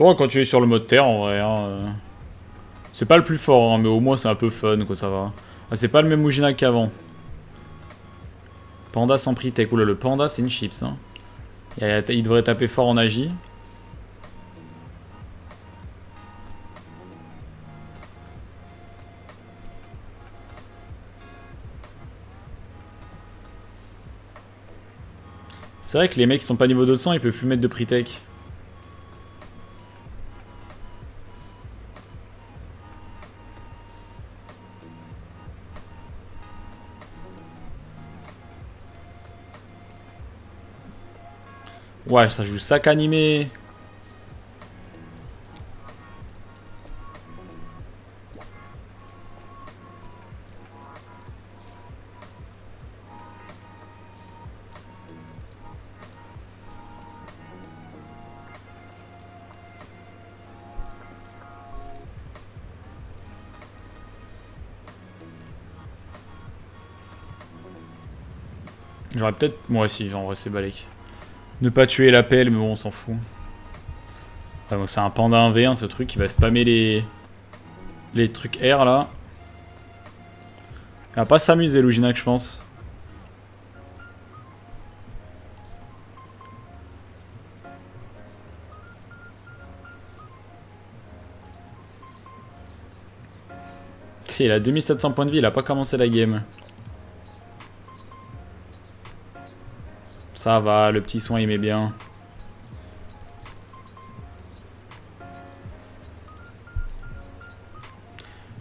On va continuer sur le mode terre en vrai. Hein. C'est pas le plus fort, hein, mais au moins c'est un peu fun, quoi, ça va. Ah, c'est pas le même Mugina qu'avant. Panda sans pritech. Oula, le panda c'est une chips. Hein. Il devrait taper fort en agi. C'est vrai que les mecs qui sont pas niveau 200, ils peuvent plus mettre de pritech. Ouais, ça joue sac animé. J'aurais peut-être... Moi aussi, en vrai c'est balèque. Ne pas tuer la pelle, mais bon, on s'en fout. Enfin, bon, c'est un panda 1v1 ce truc, qui va spammer les trucs R là. Il va pas s'amuser, Lujinac, je pense. Il a 2700 points de vie, il a pas commencé la game. Ça va, le petit soin il met bien.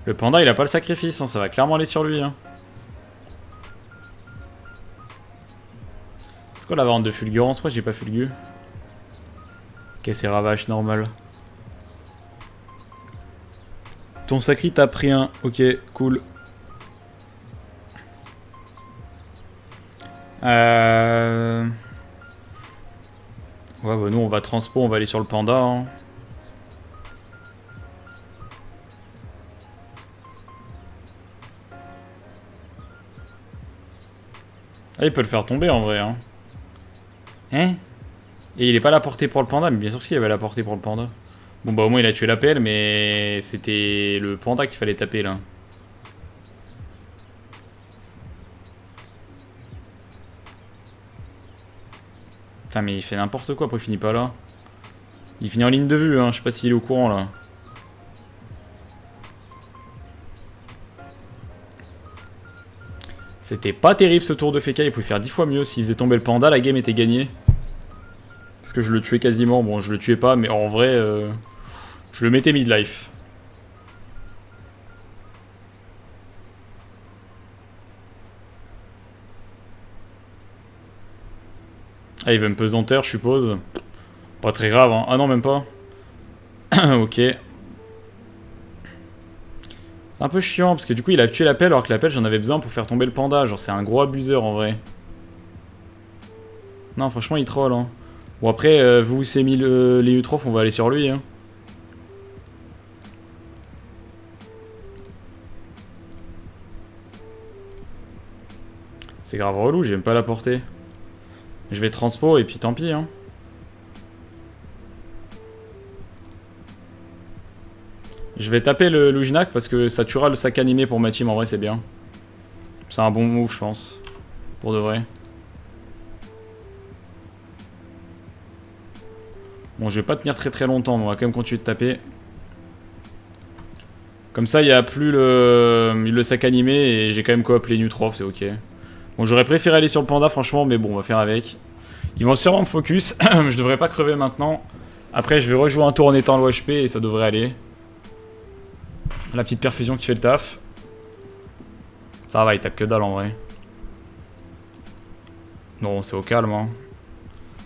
Le panda il a pas le sacrifice, hein, ça va clairement aller sur lui. Hein. Est-ce qu'on a la variante de fulgurance? Moi j'ai pas fulgu. Ok, c'est ravage normal. Ton sacri t'a pris un, ok cool. Ouais, bah nous on va transpo, on va aller sur le panda. Hein. Ah, il peut le faire tomber en vrai. Hein, hein? Et il est pas à la portée pour le panda, mais bien sûr qu'il avait à la portée pour le panda. Bon, bah au moins il a tué la pelle, mais c'était le panda qu'il fallait taper là. Putain, mais il fait n'importe quoi, après il finit pas là. Il finit en ligne de vue, hein. Je sais pas s'il est au courant là. C'était pas terrible ce tour de Féca, il pouvait faire 10 fois mieux. S'il faisait tomber le panda, la game était gagnée. Parce que je le tuais quasiment, bon je le tuais pas, mais en vrai, je le mettais mid-life. Ah, il veut me pesanteur, je suppose. Pas très grave, hein. Ah non, même pas. Ok. C'est un peu chiant, parce que du coup, il a tué la pelle, alors que la pelle, j'en avais besoin pour faire tomber le panda. Genre, c'est un gros abuseur, en vrai. Non, franchement, il troll, hein. Bon, après, vous où s'est mis l'Eliotrope, on va aller sur lui, hein. C'est grave relou, j'aime pas la portée. Je vais transpo et puis tant pis. Hein. Je vais taper le Luginac parce que ça tuera le sac animé pour ma team. En vrai, c'est bien. C'est un bon move, je pense. Pour de vrai. Bon, je vais pas tenir très très longtemps, mais on va quand même continuer de taper. Comme ça, il n'y a plus le sac animé et j'ai quand même coop les Nutrophes, c'est ok. Bon, j'aurais préféré aller sur le panda, franchement, mais bon, on va faire avec. Ils vont sûrement me focus. Je devrais pas crever maintenant. Après, je vais rejouer un tour en étant low HP et ça devrait aller. La petite perfusion qui fait le taf. Ça va, il tape que dalle en vrai. Non, c'est au calme. Hein.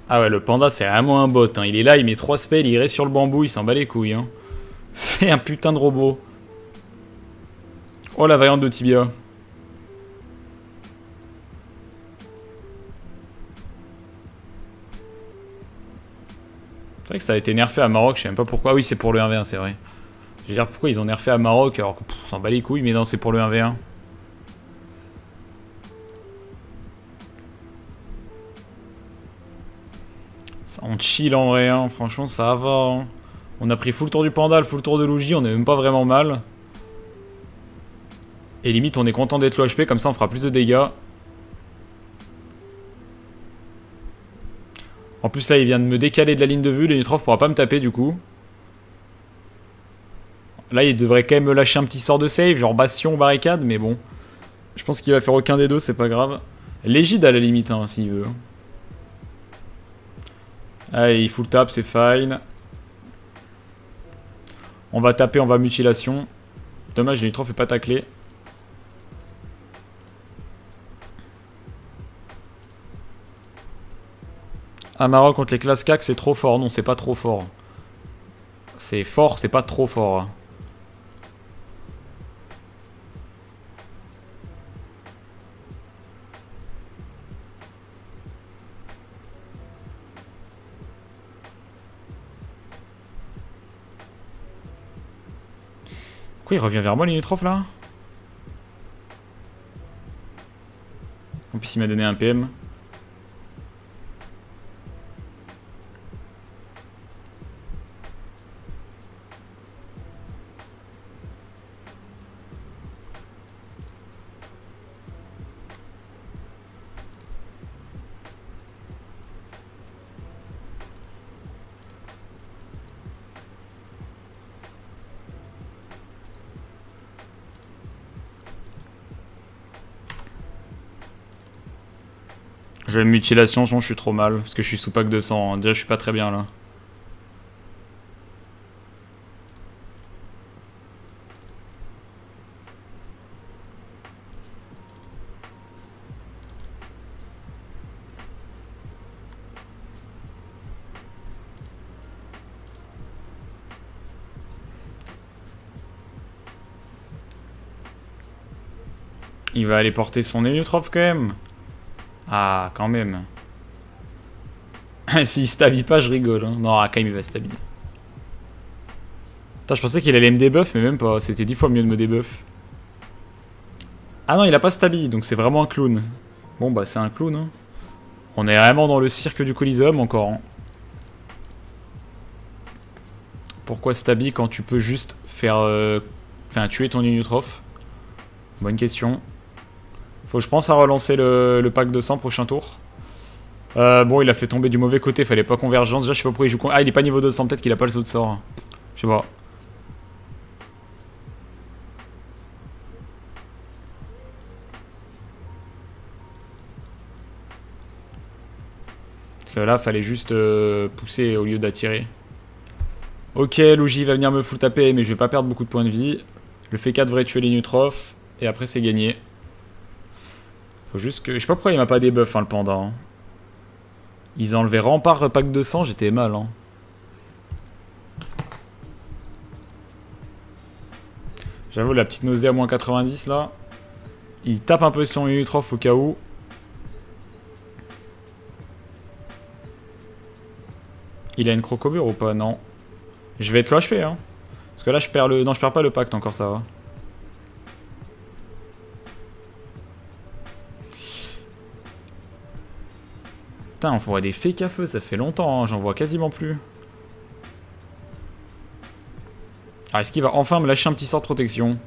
Ah ouais, le panda, c'est vraiment un bot. Hein. Il est là, il met 3 spells, il reste sur le bambou, il s'en bat les couilles. Hein. C'est un putain de robot. Oh, la variante de Tibia. C'est vrai que ça a été nerfé à Maroc, je sais même pas pourquoi. Ah oui, c'est pour le 1v1, c'est vrai. Je veux dire, pourquoi ils ont nerfé à Maroc alors qu'on s'en bat les couilles, mais non, c'est pour le 1v1. Ça, on chill en vrai, hein. Franchement, ça va. Hein. On a pris full tour du Panda, full tour de Lugi, on est même pas vraiment mal. Et limite on est content d'être low HP, comme ça on fera plus de dégâts. En plus là il vient de me décaler de la ligne de vue, l'Unitrof pourra pas me taper du coup. Là il devrait quand même me lâcher un petit sort de save, genre bastion, barricade, mais bon. Je pense qu'il va faire aucun des deux, c'est pas grave. L'égide à la limite hein, s'il veut. Allez, il full tap, c'est fine. On va taper, on va mutilation. Dommage, l'Unitrof est pas taclé. Amarok contre les classes CAC, c'est trop fort. Non, c'est pas trop fort. C'est fort, c'est pas trop fort. Pourquoi il revient vers moi, l'Unitrof, là? En plus, il m'a donné un PM. J'ai une mutilation, je suis trop mal, parce que je suis sous pack de sang, hein. Déjà je suis pas très bien là. Il va aller porter son Eliotrope quand même. Ah, quand même. S'il stabille pas, je rigole. Hein. Non, quand même, il va stabiller. Putain, je pensais qu'il allait me débuff, mais même pas. C'était 10 fois mieux de me débuff. Ah non, il a pas stabille, donc c'est vraiment un clown. Bon, bah, c'est un clown. Hein. On est vraiment dans le cirque du kolizeum encore. Hein. Pourquoi stabille quand tu peux juste faire. Enfin, tuer ton Unitrophe? Bonne question. Faut que je pense à relancer le pack de sang prochain tour. Bon, il a fait tomber du mauvais côté, fallait pas convergence. Déjà, je sais pas pourquoi il joue. Ah, il est pas niveau 200, peut-être qu'il a pas le saut de sort. Je sais pas. Parce que là, fallait juste pousser au lieu d'attirer. Ok, Lugi va venir me full taper, mais je vais pas perdre beaucoup de points de vie. Le Féca devrait tuer les Nutrophes, et après, c'est gagné. Faut juste que... Je sais pas pourquoi il m'a pas débuff hein, le Panda. Hein. Ils enlevaient rempart pack de sang, j'étais mal. Hein. J'avoue, la petite nausée à moins 90 là. Il tape un peu son Unitrophe au cas où. Il a une crocobure ou pas? Non. Je vais être low HP. Hein. Parce que là, je perds le... Non, je perds pas le pacte encore, ça va. Putain, on voit des fakes à feu, ça fait longtemps, hein, j'en vois quasiment plus. Ah, est-ce qu'il va enfin me lâcher un petit sort de protection?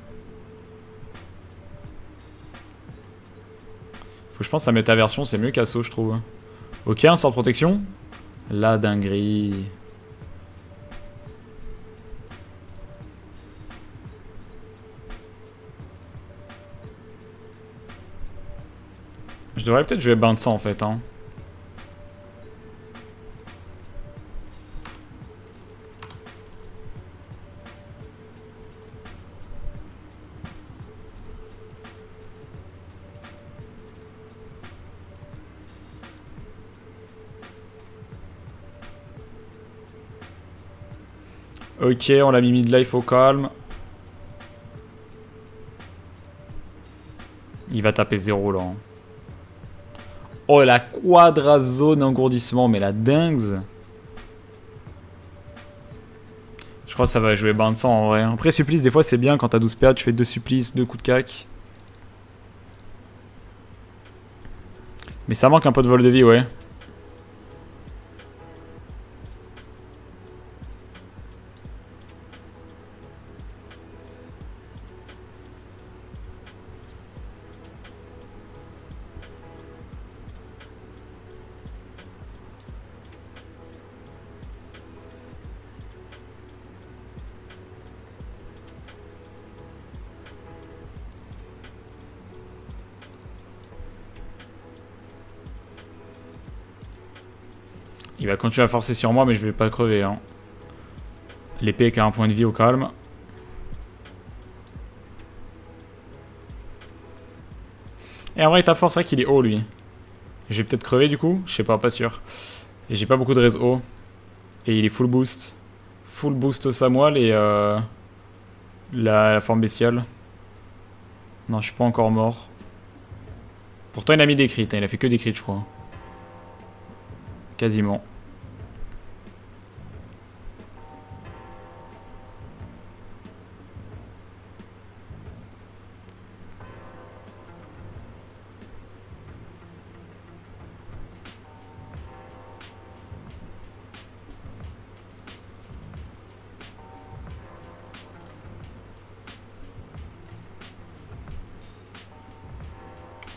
Faut que je pense à métaversion, c'est mieux qu'assaut, je trouve. Ok, un sort de protection. La dinguerie. Je devrais peut-être jouer bain de sang en fait, hein. Ok, on l'a mis midlife au calme. Il va taper 0 là. Oh, la quadrazone engourdissement, mais la dingue. Je crois que ça va jouer bain de sang en vrai. Après, supplice, des fois c'est bien quand t'as 12 PA, tu fais 2 supplices, 2 coups de cac. Mais ça manque un peu de vol de vie, ouais. Il va continuer à forcer sur moi, mais je vais pas crever. Hein. L'épée qui a un point de vie au calme. Et en vrai, il tape fort, c'est vrai qu'il est haut, lui. Je vais peut-être crever, du coup. Je sais pas, pas sûr. Et j'ai pas beaucoup de réseau. Et il est full boost. Full boost au Samoil et la forme bestiale. Non, je suis pas encore mort. Pourtant, il a mis des crits. Hein. Il a fait que des crits, je crois. Quasiment.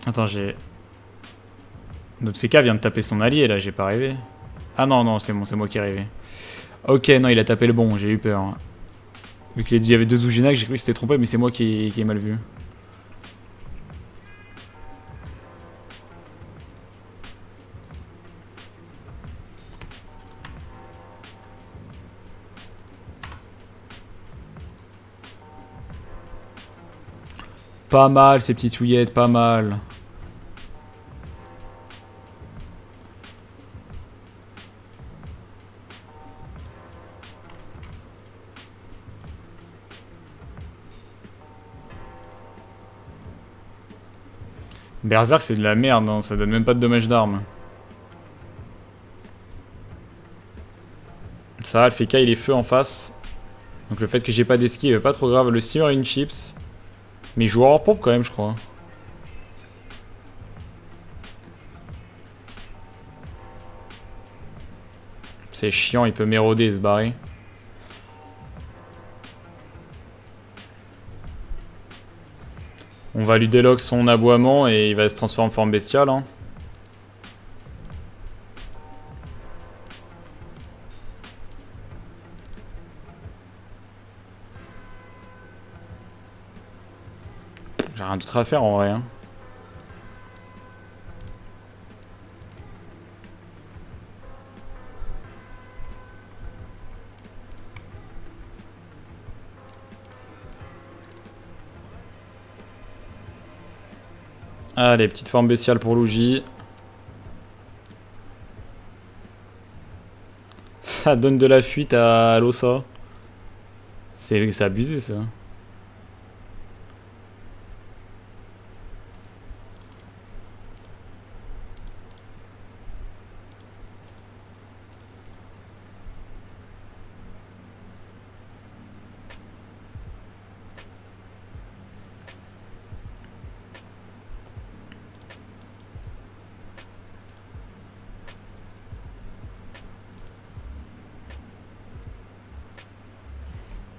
Attends, j'ai... Notre Féca vient de taper son allié, là, j'ai pas rêvé. Ah non, non, c'est bon, c'est moi qui ai rêvé. Ok, non, il a tapé le bon, j'ai eu peur. Vu qu'il y avait deux Ouginac, j'ai cru que c'était trompé, mais c'est moi qui ai mal vu. Pas mal, ces petites touillettes, pas mal. Berserk, c'est de la merde, hein. Ça donne même pas de dommages d'armes. Ça, le Féca, il est feu en face. Donc le fait que j'ai pas d'esquive, pas trop grave. Le steamer et une chips. Mais il joue hors pompe quand même, je crois. C'est chiant, il peut m'éroder et se barrer. On va lui délock son aboiement et il va se transformer en forme bestiale. Hein. J'ai rien d'autre à faire en vrai. Hein. Allez, petite forme bestiale pour Lugi. Ça donne de la fuite à l'Osa. C'est abusé ça.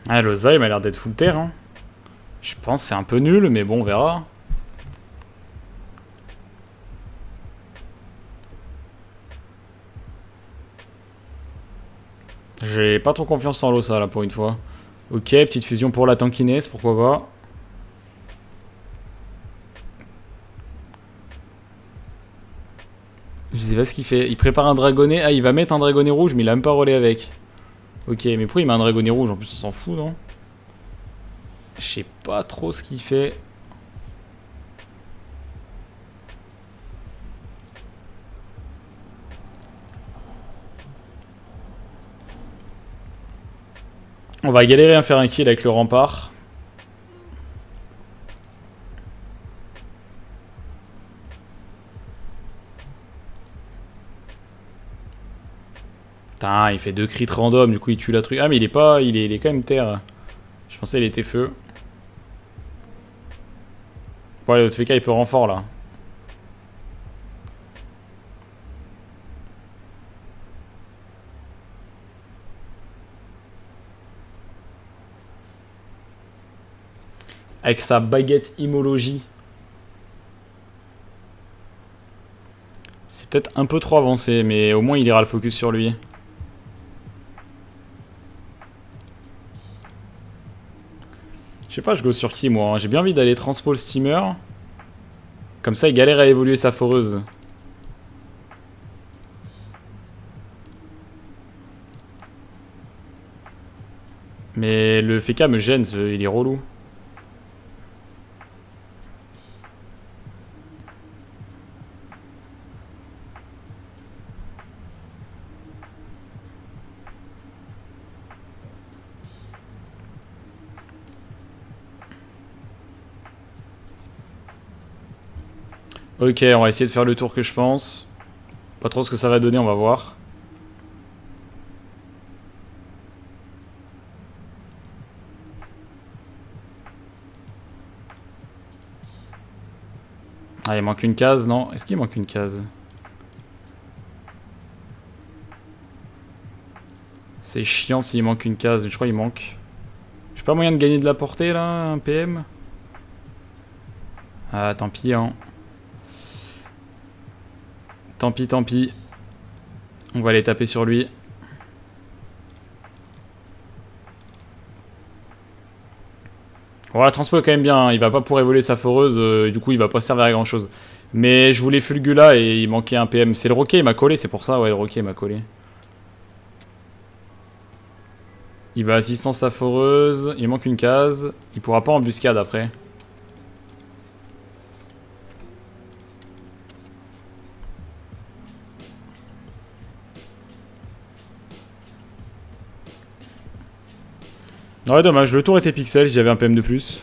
Ah, l'Osa, il m'a l'air d'être full terre. Hein. Je pense que c'est un peu nul, mais bon, on verra. J'ai pas trop confiance en l'Osa, là, pour une fois. Ok, petite fusion pour la tankiness, pourquoi pas. Je sais pas ce qu'il fait. Il prépare un dragonnet. Ah, il va mettre un dragonnet rouge, mais il a même pas relais avec. Ok, mais pourquoi il met un dragonnier rouge? En plus, on s'en fout, non? Je sais pas trop ce qu'il fait. On va galérer à faire un kill avec le rempart. Putain, il fait deux crits random, du coup il tue la truc. Ah mais il est pas, il est quand même terre. Je pensais qu'il était feu. Bon, l'autre Féca il peut renfort là. Avec sa baguette immologie. C'est peut-être un peu trop avancé, mais au moins il ira le focus sur lui. Je sais pas, je go sur qui moi, hein. J'ai bien envie d'aller transpo le steamer. Comme ça il galère à évoluer sa foreuse. Mais le Féca me gêne, il est relou. Ok, on va essayer de faire le tour que je pense. Pas trop ce que ça va donner, on va voir. Ah, il manque une case, non? Est-ce qu'il manque une case? C'est chiant s'il manque une case, mais je crois qu'il manque. J'ai pas moyen de gagner de la portée là, un PM? Ah, tant pis, hein. Tant pis, tant pis. On va aller taper sur lui. Voilà, Transpo est quand même bien, hein. Il va pas pouvoir évoluer sa foreuse, du coup il va pas servir à grand chose. Mais je voulais Fulgula et il manquait un PM. C'est le roquet, il m'a collé, c'est pour ça, ouais, le roquet m'a collé. Il va assistance à foreuse, il manque une case, il pourra pas embuscade après. Ouais, dommage, le tour était pixel, j'avais un PM de plus.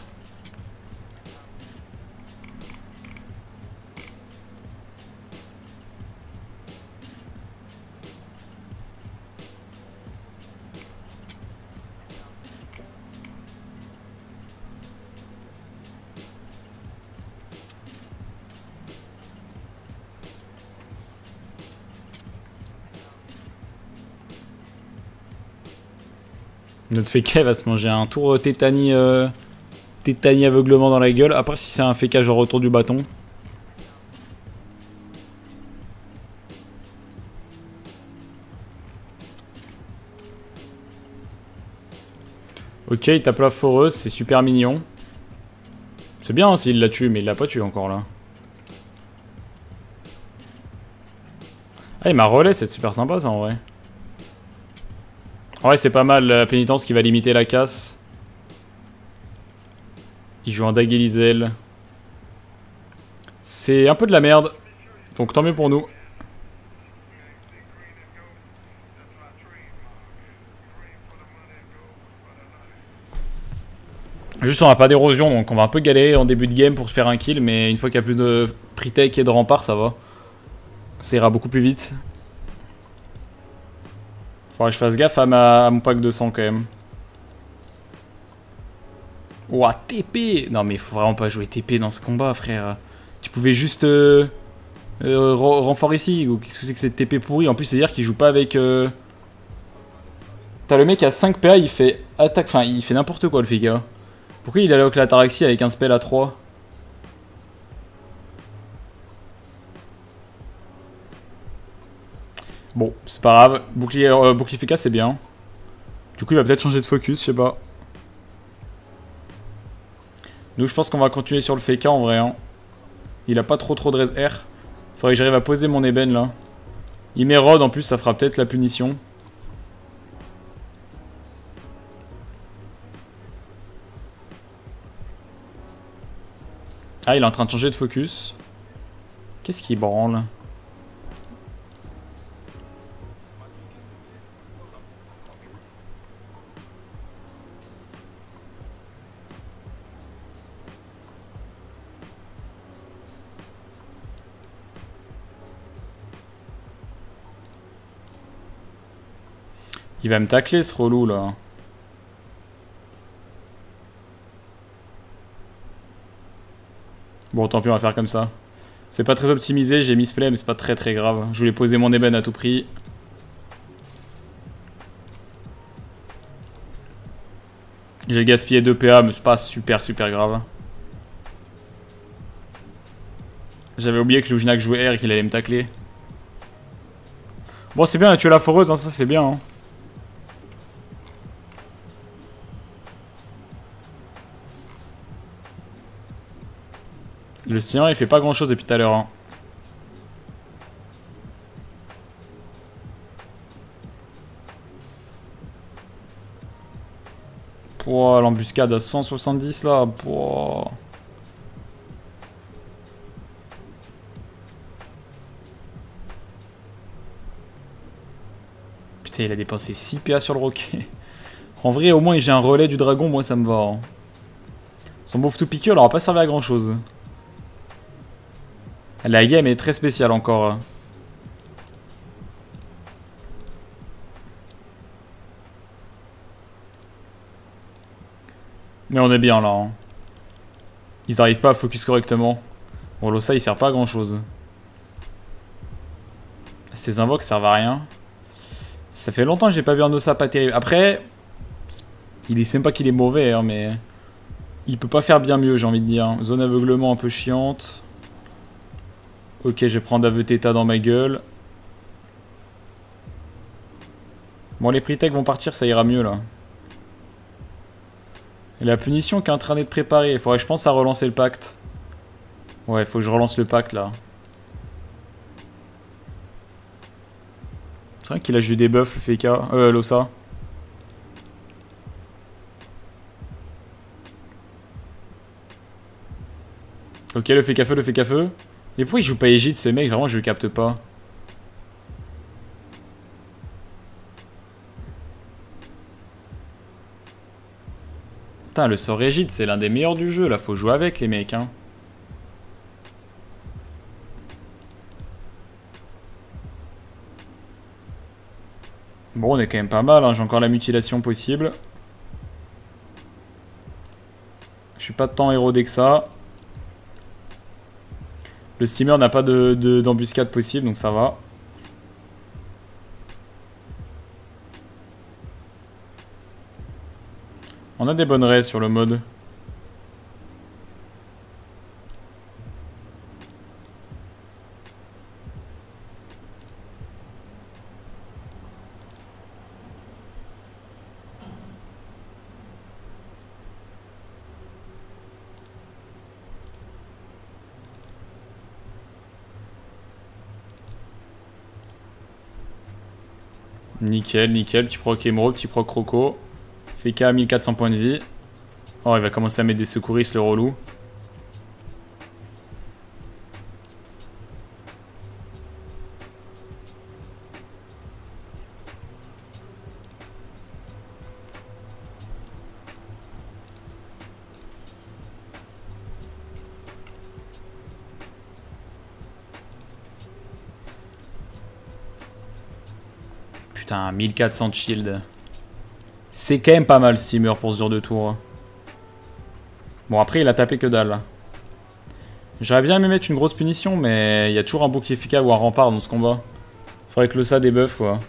Notre Féca va se manger un tour tétanie, tétanie aveuglement dans la gueule. Après, si c'est un Féca genre autour du bâton. Ok, il tape la foreuse, c'est super mignon. C'est bien hein, s'il la tue, mais il l'a pas tué encore là. Ah, il m'a relais, c'est super sympa ça en vrai. Ouais, c'est pas mal la pénitence qui va limiter la casse. Il joue un Daguilizel. C'est un peu de la merde. Donc tant mieux pour nous. Juste on n'a pas d'érosion donc on va un peu galérer en début de game pour se faire un kill. Mais une fois qu'il n'y a plus de pre-tech et de rempart ça va. Ça ira beaucoup plus vite. Faudrait que je fasse gaffe à mon pack de sang quand même. Ouah, TP! Non mais faut vraiment pas jouer TP dans ce combat, frère. Tu pouvais juste renfort ici. Qu'est-ce que c'est que cette TP pourrie? En plus, c'est-à-dire qu'il joue pas avec... T'as le mec à 5 PA, il fait attaque... Enfin, il fait n'importe quoi, le Féca. Pourquoi il alloque la Taraxie avec un spell à 3? Bon, c'est pas grave, bouclier, bouclier Féca c'est bien. Du coup il va peut-être changer de focus, je sais pas. Nous je pense qu'on va continuer sur le Féca en vrai hein. Il a pas trop de res R. Faudrait que j'arrive à poser mon ébène là. Il m'érode en plus, ça fera peut-être la punition. Ah il est en train de changer de focus. Qu'est-ce qu'il branle ? Il va me tacler ce relou là. Bon tant pis on va faire comme ça. C'est pas très optimisé, j'ai mis ce play mais c'est pas très grave. Je voulais poser mon ébène à tout prix. J'ai gaspillé 2 PA mais c'est pas super grave. J'avais oublié que Luginac jouait R et qu'il allait me tacler. Bon c'est bien, on a tué la foreuse, hein, ça c'est bien hein. Le sien il fait pas grand chose depuis tout à l'heure hein. Pouah, l'embuscade à 170 là. Pouah. Putain, il a dépensé 6 PA sur le roquet. En vrai, au moins j'ai un relais du dragon, moi ça me va. Hein. Son move to piqueur n'aura pas servi à grand chose. La game est très spéciale encore. Mais on est bien là. Hein. Ils n'arrivent pas à focus correctement. Bon, l'Osa il sert pas à grand chose. Ces invoques servent à rien. Ça fait longtemps que j'ai pas vu un Osa pas terrible. Après, il est sympa qu'il est mauvais, hein, mais il peut pas faire bien mieux, j'ai envie de dire. Zone aveuglement un peu chiante. Ok, je vais prendre Avetéta dans ma gueule. Bon, les Pritech vont partir, ça ira mieux là. Et la punition qui est en train d'être préparée. Il faudrait, je pense, à relancer le pacte. Ouais, il faut que je relance le pacte, là. C'est vrai qu'il a juste des buffs, le Féca. L'Osa. Ok, le Féca feu, le Féca feu. Mais pourquoi il joue pas Égide, ce mec? Vraiment, je le capte pas. Putain, le sort rigide, c'est l'un des meilleurs du jeu, là, faut jouer avec les mecs, hein. Bon, on est quand même pas mal, hein. J'ai encore la mutilation possible. Je suis pas tant érodé que ça. Le steamer n'a pas d'embuscade possible, donc ça va. On a des bonnes raies sur le mode. Nickel, nickel. Petit proc émeraude, petit proc croco. Féca à 1400 points de vie. Oh, il va commencer à mettre des secouristes, le relou. Putain, 1400 de shield. C'est quand même pas mal, steamer, pour ce genre de tour. Bon, après, il a tapé que dalle. J'aurais bien aimé mettre une grosse punition, mais il y a toujours un bouclier efficace ou un rempart dans ce combat. Faudrait que le ça débuffe, quoi.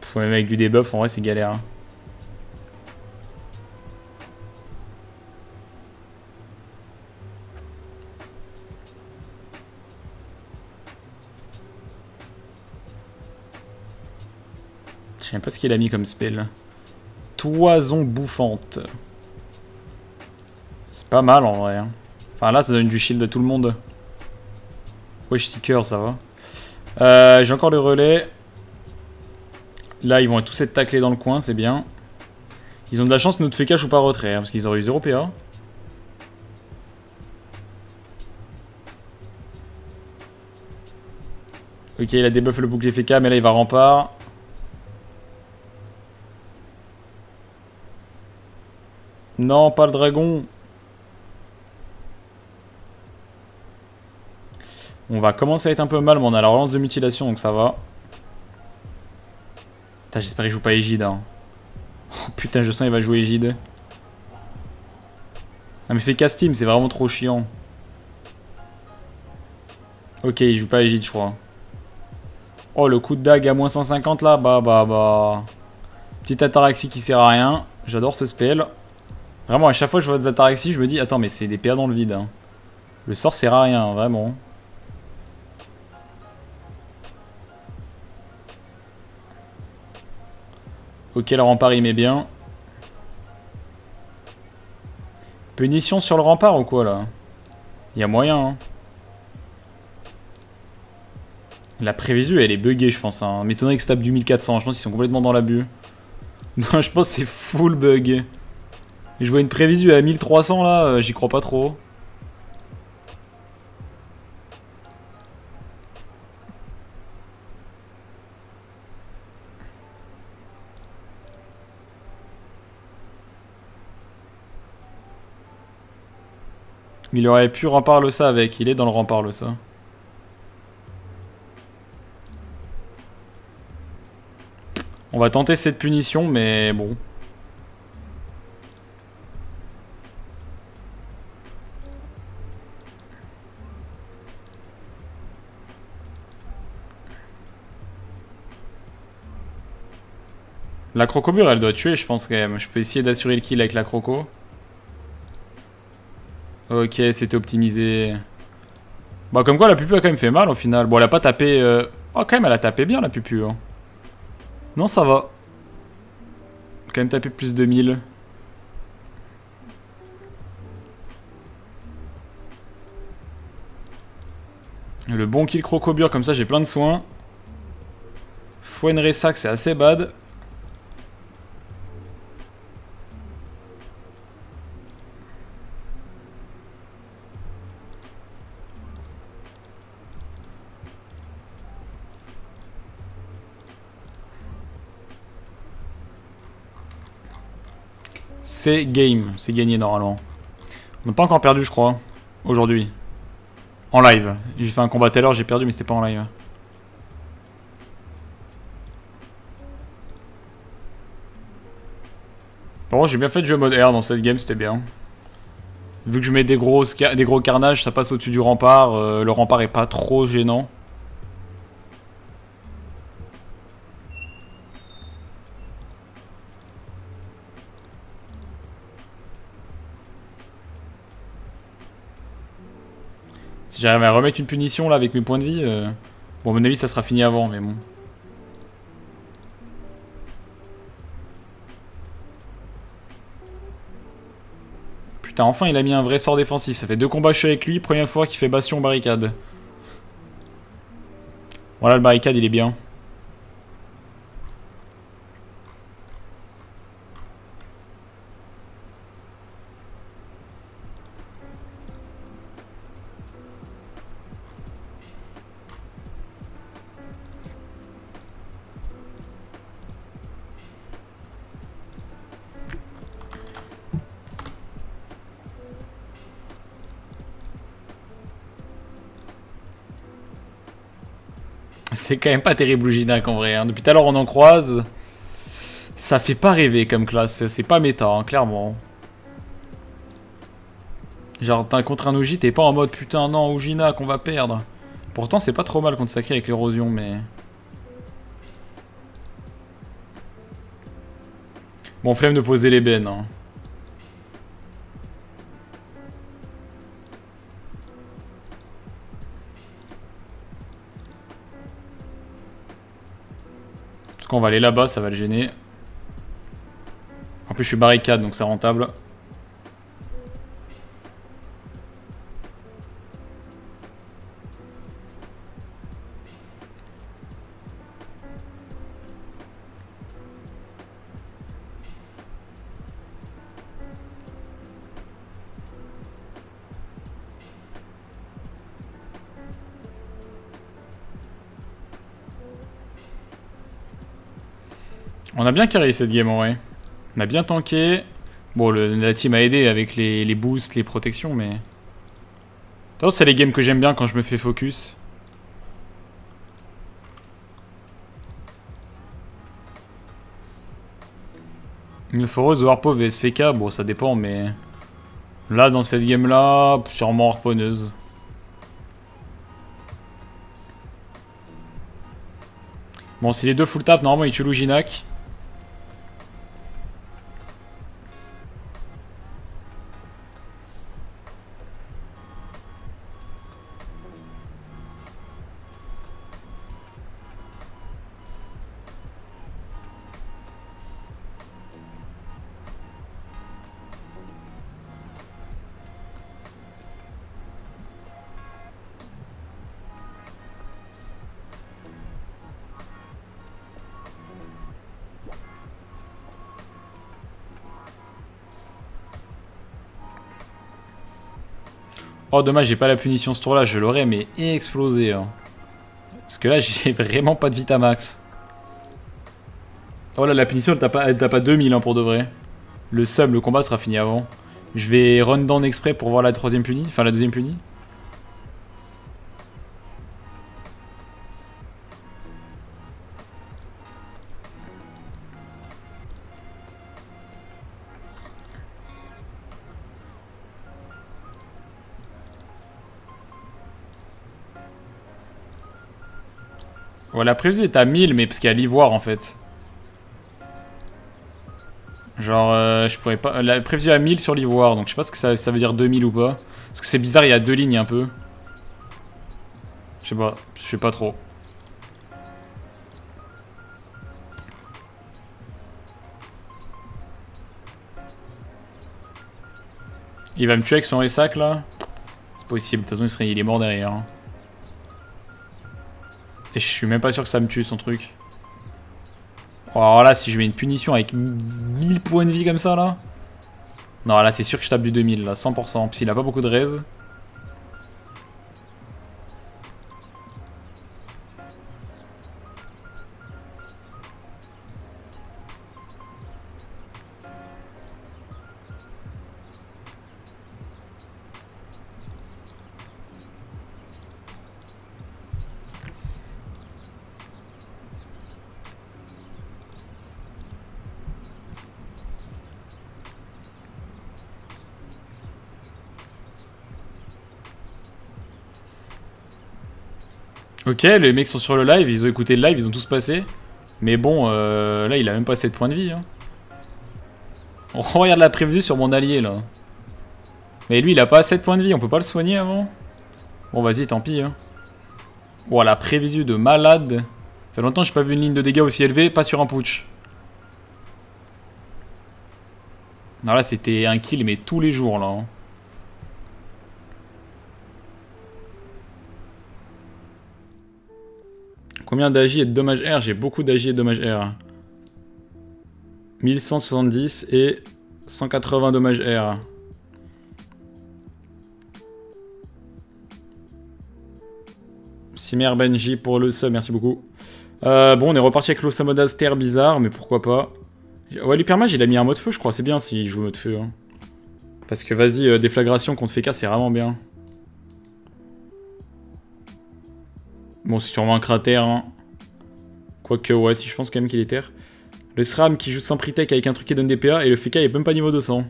Pff, même avec du débuff, en vrai, c'est galère. Je sais même pas ce qu'il a mis comme spell. Toison bouffante. C'est pas mal en vrai. Hein. Enfin là, ça donne du shield à tout le monde. Wesh Seeker, ça va. J'ai encore le relais. Là, ils vont tous être taclés dans le coin, c'est bien. Ils ont de la chance que notre Féca joue pas retrait, hein, parce qu'ils auraient eu 0 PA. Ok, il a débuffé le bouclier Féca, mais là, il va rempart. Non, pas le dragon. On va commencer à être un peu mal, mais on a la relance de mutilation, donc ça va. Putain, j'espère qu'il joue pas Égide. Hein. Oh putain, je sens qu'il va jouer Égide. Ah mais fait casting, c'est vraiment trop chiant. Ok, il joue pas Égide, je crois. Oh, le coup de dague à moins 150 là, bah. Petite ataraxie qui sert à rien. J'adore ce spell. Vraiment, à chaque fois que je vois des ataraxies, je me dis, attends, mais c'est des PA dans le vide. Hein. Le sort sert à rien, vraiment. Ok, le rempart, il met bien. Punition sur le rempart ou quoi, là? Il y a moyen, hein. La prévisu, elle est buggée, je pense. Hein. M'étonnerait que ça tape du 1400. Je pense qu'ils sont complètement dans l'abus. Non, je pense que c'est full bug. Je vois une prévision à 1300 là, j'y crois pas trop. Il aurait pu rempart le ça avec, il est dans le rempart le ça. On va tenter cette punition, mais bon. La crocomure, elle doit tuer, je pense quand même. Je peux essayer d'assurer le kill avec la croco. Ok, c'était optimisé. Bon, comme quoi, la pupu a quand même fait mal au final. Bon, elle a pas tapé... Oh, quand même, elle a tapé bien, la pupu. Hein. Non, ça va. Quand même tapé plus de 1000. Le bon kill crocobure, comme ça j'ai plein de soins. Fouenressac, c'est assez bad. C'est game, c'est gagné normalement. On n'a pas encore perdu, je crois, aujourd'hui. En live. J'ai fait un combat tout à l'heure, j'ai perdu, mais c'était pas en live. Bon, j'ai bien fait de jouer mode air dans cette game, c'était bien. Vu que je mets des gros carnages, ça passe au-dessus du rempart. Le rempart est pas trop gênant. Si j'arrive à remettre une punition là avec mes points de vie, bon à mon avis ça sera fini avant, mais bon. Putain, enfin il a mis un vrai sort défensif, ça fait 2 combats que je suis avec lui, première fois qu'il fait bastion barricade. Voilà, le barricade il est bien. C'est quand même pas terrible, Luginac, en vrai. Hein. Depuis tout à l'heure, on en croise. Ça fait pas rêver comme classe. C'est pas méta, hein, clairement. Genre, t'as contre un Ougi, t'es pas en mode putain, non, Luginac, on va perdre. Pourtant, c'est pas trop mal contre Sacrieur avec l'érosion, mais. Bon, flemme de poser les bennes. Hein. On va aller là-bas, ça va le gêner. En plus, je suis barricade, donc c'est rentable. On a bien carré cette game en vrai. On a bien tanké. Bon, la team a aidé avec les boosts, les protections, mais... C'est les games que j'aime bien quand je me fais focus. Muforose ou Harpo vs Féca, bon ça dépend, mais... Là, dans cette game-là, sûrement harponneuse. Bon, si les deux full tap, normalement, ils tuent Luginac. Oh dommage, j'ai pas la punition ce tour là, je l'aurais mais explosé hein. Parce que là j'ai vraiment pas de Vitamax. Oh là la punition elle tape à 2000 hein, pour de vrai. Le sub, le combat sera fini avant. Je vais run down exprès pour voir la troisième punie, enfin la deuxième punie. Voilà, prévu est à 1000, mais parce qu'il y a l'ivoire en fait. Genre, je pourrais pas. La prévue à 1000 sur l'ivoire, donc je sais pas ce que ça veut dire 2000 ou pas. Parce que c'est bizarre, il y a deux lignes un peu. Je sais pas trop. Il va me tuer avec son ressac là? C'est possible, de toute façon il est mort derrière. Hein. Et je suis même pas sûr que ça me tue son truc. Alors là si je mets une punition avec 1000 points de vie comme ça là. Non là c'est sûr que je tape du 2000 là, 100%. Puis il a pas beaucoup de raise. Ok, les mecs sont sur le live, ils ont écouté le live, ils ont tous passé. Mais bon, là il a même pas assez de points de vie. Hein. On regarde la prévue sur mon allié là. Mais lui il a pas assez de points de vie, on peut pas le soigner avant. Bon vas-y, tant pis. Hein. Oh la prévue de malade. Ça fait longtemps que j'ai pas vu une ligne de dégâts aussi élevée, pas sur un putsch. Non là c'était un kill mais tous les jours là. Hein. Combien d'agi et de dommages R? J'ai beaucoup d'agi et de dommages R. 1170 et 180 dommages R. Simer Benji pour le sub, merci beaucoup. Bon, on est reparti avec l'Osamodas Terre bizarre, mais pourquoi pas. Ouais, l'Huppermage il a mis un mode feu, je crois. C'est bien s'il joue mode feu. Hein. Parce que vas-y, déflagration contre Féca, c'est vraiment bien. Bon, c'est sûrement un cratère, hein. Quoique, ouais, si je pense quand même qu'il est terre. Le Sram qui joue sans pre-tech avec un truc qui donne des PA et le Féca est même pas niveau 200.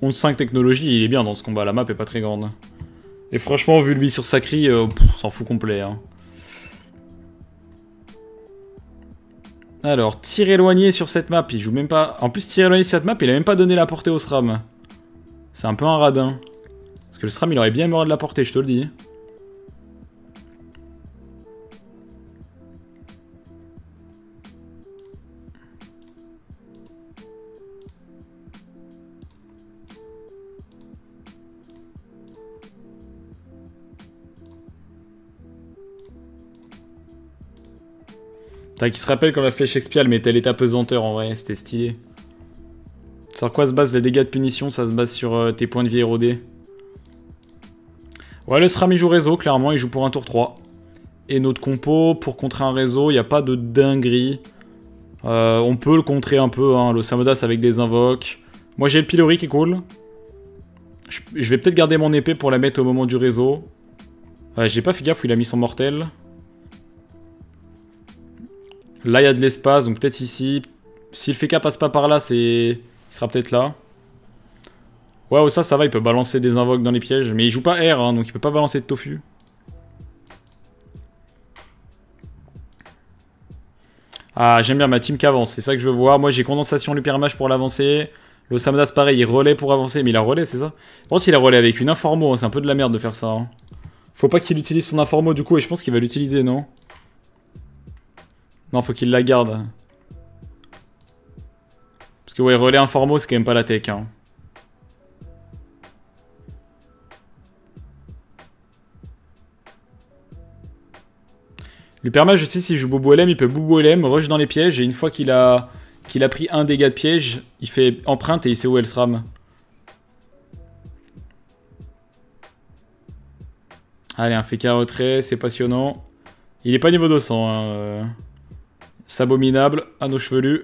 On 5 technologie, il est bien dans ce combat, la map est pas très grande. Et franchement, vu lui sur Sacri, s'en fout complet, hein. Alors, tir éloigné sur cette map, il joue même pas... En plus, tir éloigné sur cette map, il a même pas donné la portée au SRAM. C'est un peu un radin. Parce que le SRAM, il aurait bien aimé de la portée, je te le dis. Qui se rappelle quand la flèche expiale mettait l'état pesanteur en vrai, c'était stylé. Sur quoi se basent les dégâts de punition? Ça se base sur tes points de vie érodés. Ouais, le SRAM il joue réseau, clairement, il joue pour un tour 3. Et notre compo, pour contrer un réseau, il n'y a pas de dinguerie. On peut le contrer un peu, hein, l'Osamodas avec des invoques. Moi j'ai le pilori qui est cool. Je vais peut-être garder mon épée pour la mettre au moment du réseau. J'ai pas fait gaffe où il a mis son mortel. Là, il y a de l'espace, donc peut-être ici. Si le Féca passe pas par là, il sera peut-être là. Ouais, ça va, il peut balancer des invoques dans les pièges. Mais il joue pas R, hein, donc il peut pas balancer de tofu. Ah, j'aime bien ma team qui avance, c'est ça que je veux voir. Moi, j'ai condensation l'Huppermage pour l'avancer. L'Osamodas, pareil, il relaie pour avancer. Mais il a relais, c'est ça? Par contre, il a relais avec une informo, hein, c'est un peu de la merde de faire ça. Hein. Faut pas qu'il utilise son informo, du coup, et je pense qu'il va l'utiliser, non? Non, faut qu'il la garde. Parce que ouais, relais informo, c'est quand même pas la tech. Hein. L'Huppermage, je sais, si je joue Bobo LM, il peut Bobo LM, rush dans les pièges, et une fois qu'il a pris un dégât de piège, il fait empreinte et il sait où elle se rame. Allez, un Féca retrait, c'est passionnant. Il est pas niveau 200, hein. C'est abominable, à nos chevelus. De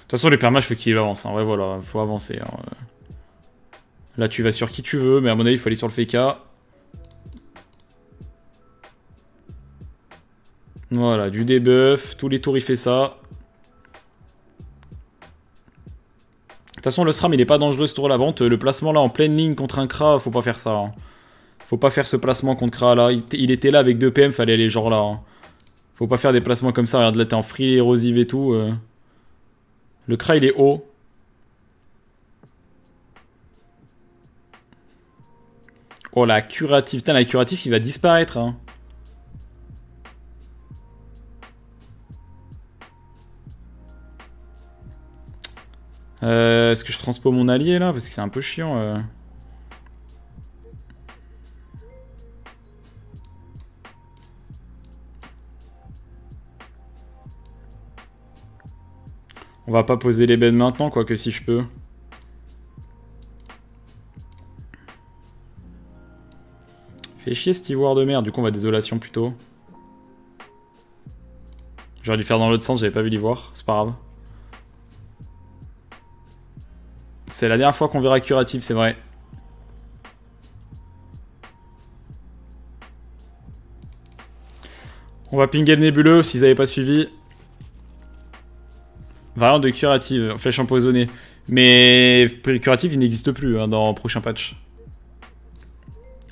toute façon, l'Huppermage, faut qu'il avance. Hein. Ouais, voilà, faut avancer. Hein. Là, tu vas sur qui tu veux, mais à mon avis, il faut aller sur le Féca. Voilà, du debuff. Tous les tours, il fait ça. De toute façon, le Sram, il est pas dangereux ce tour-là. Le placement, là, en pleine ligne contre un Cra, faut pas faire ça. Hein. Faut pas faire ce placement contre Cra, là. Il était là avec 2 PM, fallait aller genre là. Hein. Faut pas faire des placements comme ça. Regarde, là, t'es en free érosive et tout. Le Cra, il est haut. Oh, la curative. Putain, la curative, il va disparaître. Hein. Est-ce que je transpo mon allié, là? Parce que c'est un peu chiant. On va pas poser les bêtes maintenant, quoique si je peux. Fait chier cet ivoire de merde, du coup on va désolation plutôt. J'aurais dû faire dans l'autre sens, j'avais pas vu l'ivoire, c'est pas grave. C'est la dernière fois qu'on verra curatif, c'est vrai. On va pinguer le nébuleux s'ils avaient pas suivi. Variante de curative, flèche empoisonnée. Mais curative, il n'existe plus hein, dans le prochain patch.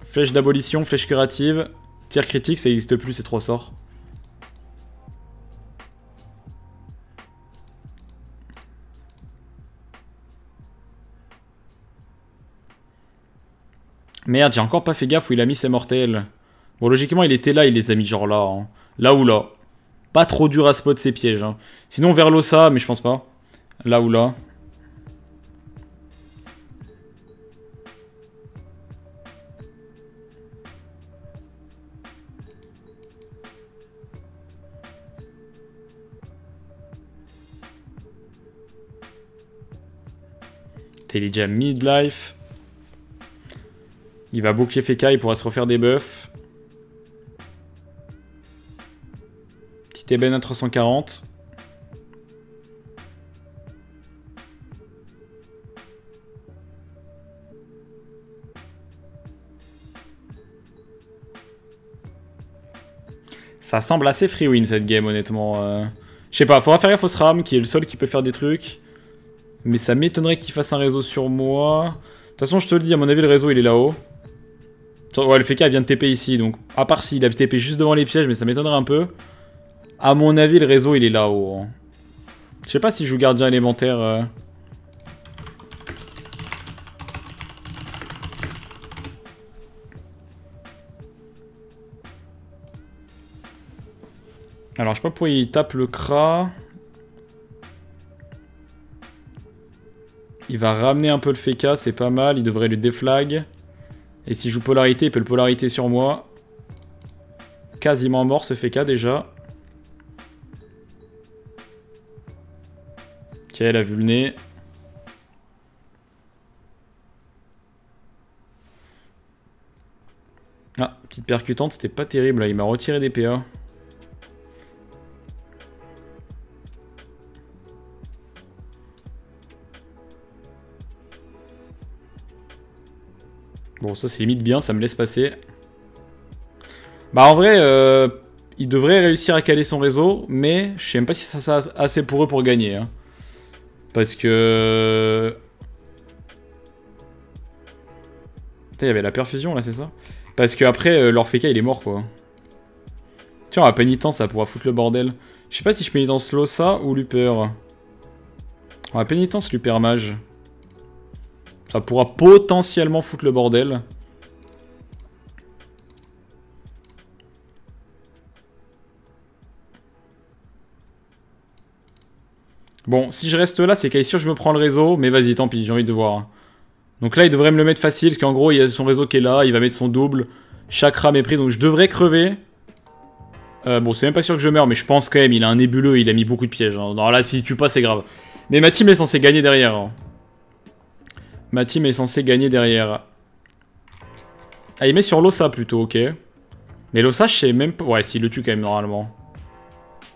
Flèche d'abolition, flèche curative, tir critique, ça n'existe plus, ces 3 sorts. Merde, j'ai encore pas fait gaffe où il a mis ses mortels. Bon, logiquement, il était là, il les a mis genre là. Hein. Là ou là. Pas trop dur à spot ces pièges. Hein. Sinon vers l'Osa, mais je pense pas. Là ou là. Il est déjà midlife. Il va boucler Féca, il pourra se refaire des buffs. Ébène à 340. Ça semble assez free win cette game honnêtement. Je sais pas, faudra faire gaffe au Sram qui est le seul qui peut faire des trucs. Mais ça m'étonnerait qu'il fasse un réseau sur moi. De toute façon je te le dis, à mon avis le réseau il est là-haut. Ouais, le Féca vient de TP ici, donc à part s'il a TP juste devant les pièges, mais ça m'étonnerait un peu. À mon avis, le réseau, il est là-haut. Je sais pas si je joue gardien élémentaire. Alors, je sais pas pourquoi il tape le Cra. Il va ramener un peu le Féca, c'est pas mal. Il devrait lui déflag. Et si je joue polarité, il peut le polarité sur moi. Quasiment mort ce Féca déjà. Elle a vu le nez. Ah, petite percutante, c'était pas terrible. Là. Il m'a retiré des PA. Bon, ça c'est limite bien, ça me laisse passer. Bah en vrai, il devrait réussir à caler son réseau, mais je sais même pas si ça sera assez pour eux pour gagner. Hein. Parce que... Putain, il y avait la perfusion là, c'est ça? Parce que après, leur Féca, il est mort, quoi. Tiens, à pénitence, ça pourra foutre le bordel. Je sais pas si je pénitence l'Osa ou l'Hupper. On va pénitence l'Huppermage. Ça pourra potentiellement foutre le bordel. Bon, si je reste là, c'est qu'à sûr je me prends le réseau, mais vas-y, tant pis, j'ai envie de voir. Donc là, il devrait me le mettre facile, parce qu'en gros, il y a son réseau qui est là, il va mettre son double, Chakra méprise, donc je devrais crever. Bon, c'est même pas sûr que je meure, mais je pense quand même. Il a un nébuleux, il a mis beaucoup de pièges. Hein. Alors là, s'il tue pas, c'est grave. Mais ma team est censée gagner derrière. Hein. Ma team est censée gagner derrière. Ah, il met sur l'Osa plutôt, ok. Mais l'Osa, je sais même pas. Ouais, s'il le tue quand même, normalement.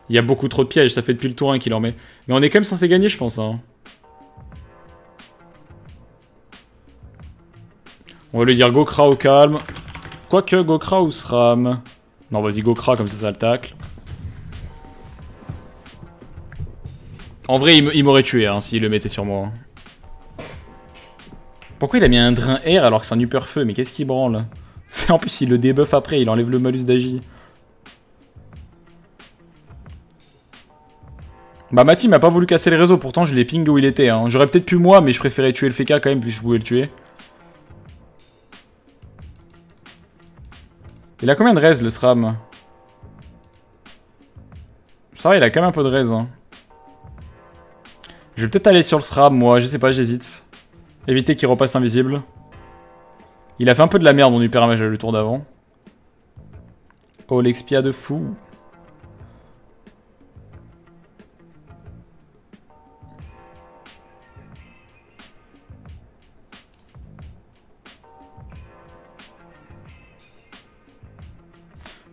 Il y a beaucoup trop de pièges, ça fait depuis le tour 1 qu'il en met. Mais on est quand même censé gagner, je pense. Hein. On va lui dire go Cra au calme. Quoique, go Cra ou Sram. Non, vas-y, go Cra, comme ça le tacle. En vrai, il m'aurait tué hein, s'il le mettait sur moi. Pourquoi il a mis un drain air alors que c'est un upper feu? Mais qu'est-ce qu'il branle? En plus, il le débuffe après, il enlève le malus d'agi. Bah, ma team a pas voulu casser le réseau, pourtant je l'ai ping où il était. Hein. J'aurais peut-être pu moi, mais je préférais tuer le Féca quand même, vu que je voulais le tuer. Il a combien de raise le SRAM? Ça va, il a quand même un peu de raise. Hein. Je vais peut-être aller sur le SRAM, moi, je sais pas, j'hésite. Éviter qu'il repasse invisible. Il a fait un peu de la merde, mon Huppermage, le tour d'avant. Oh, l'expia de fou.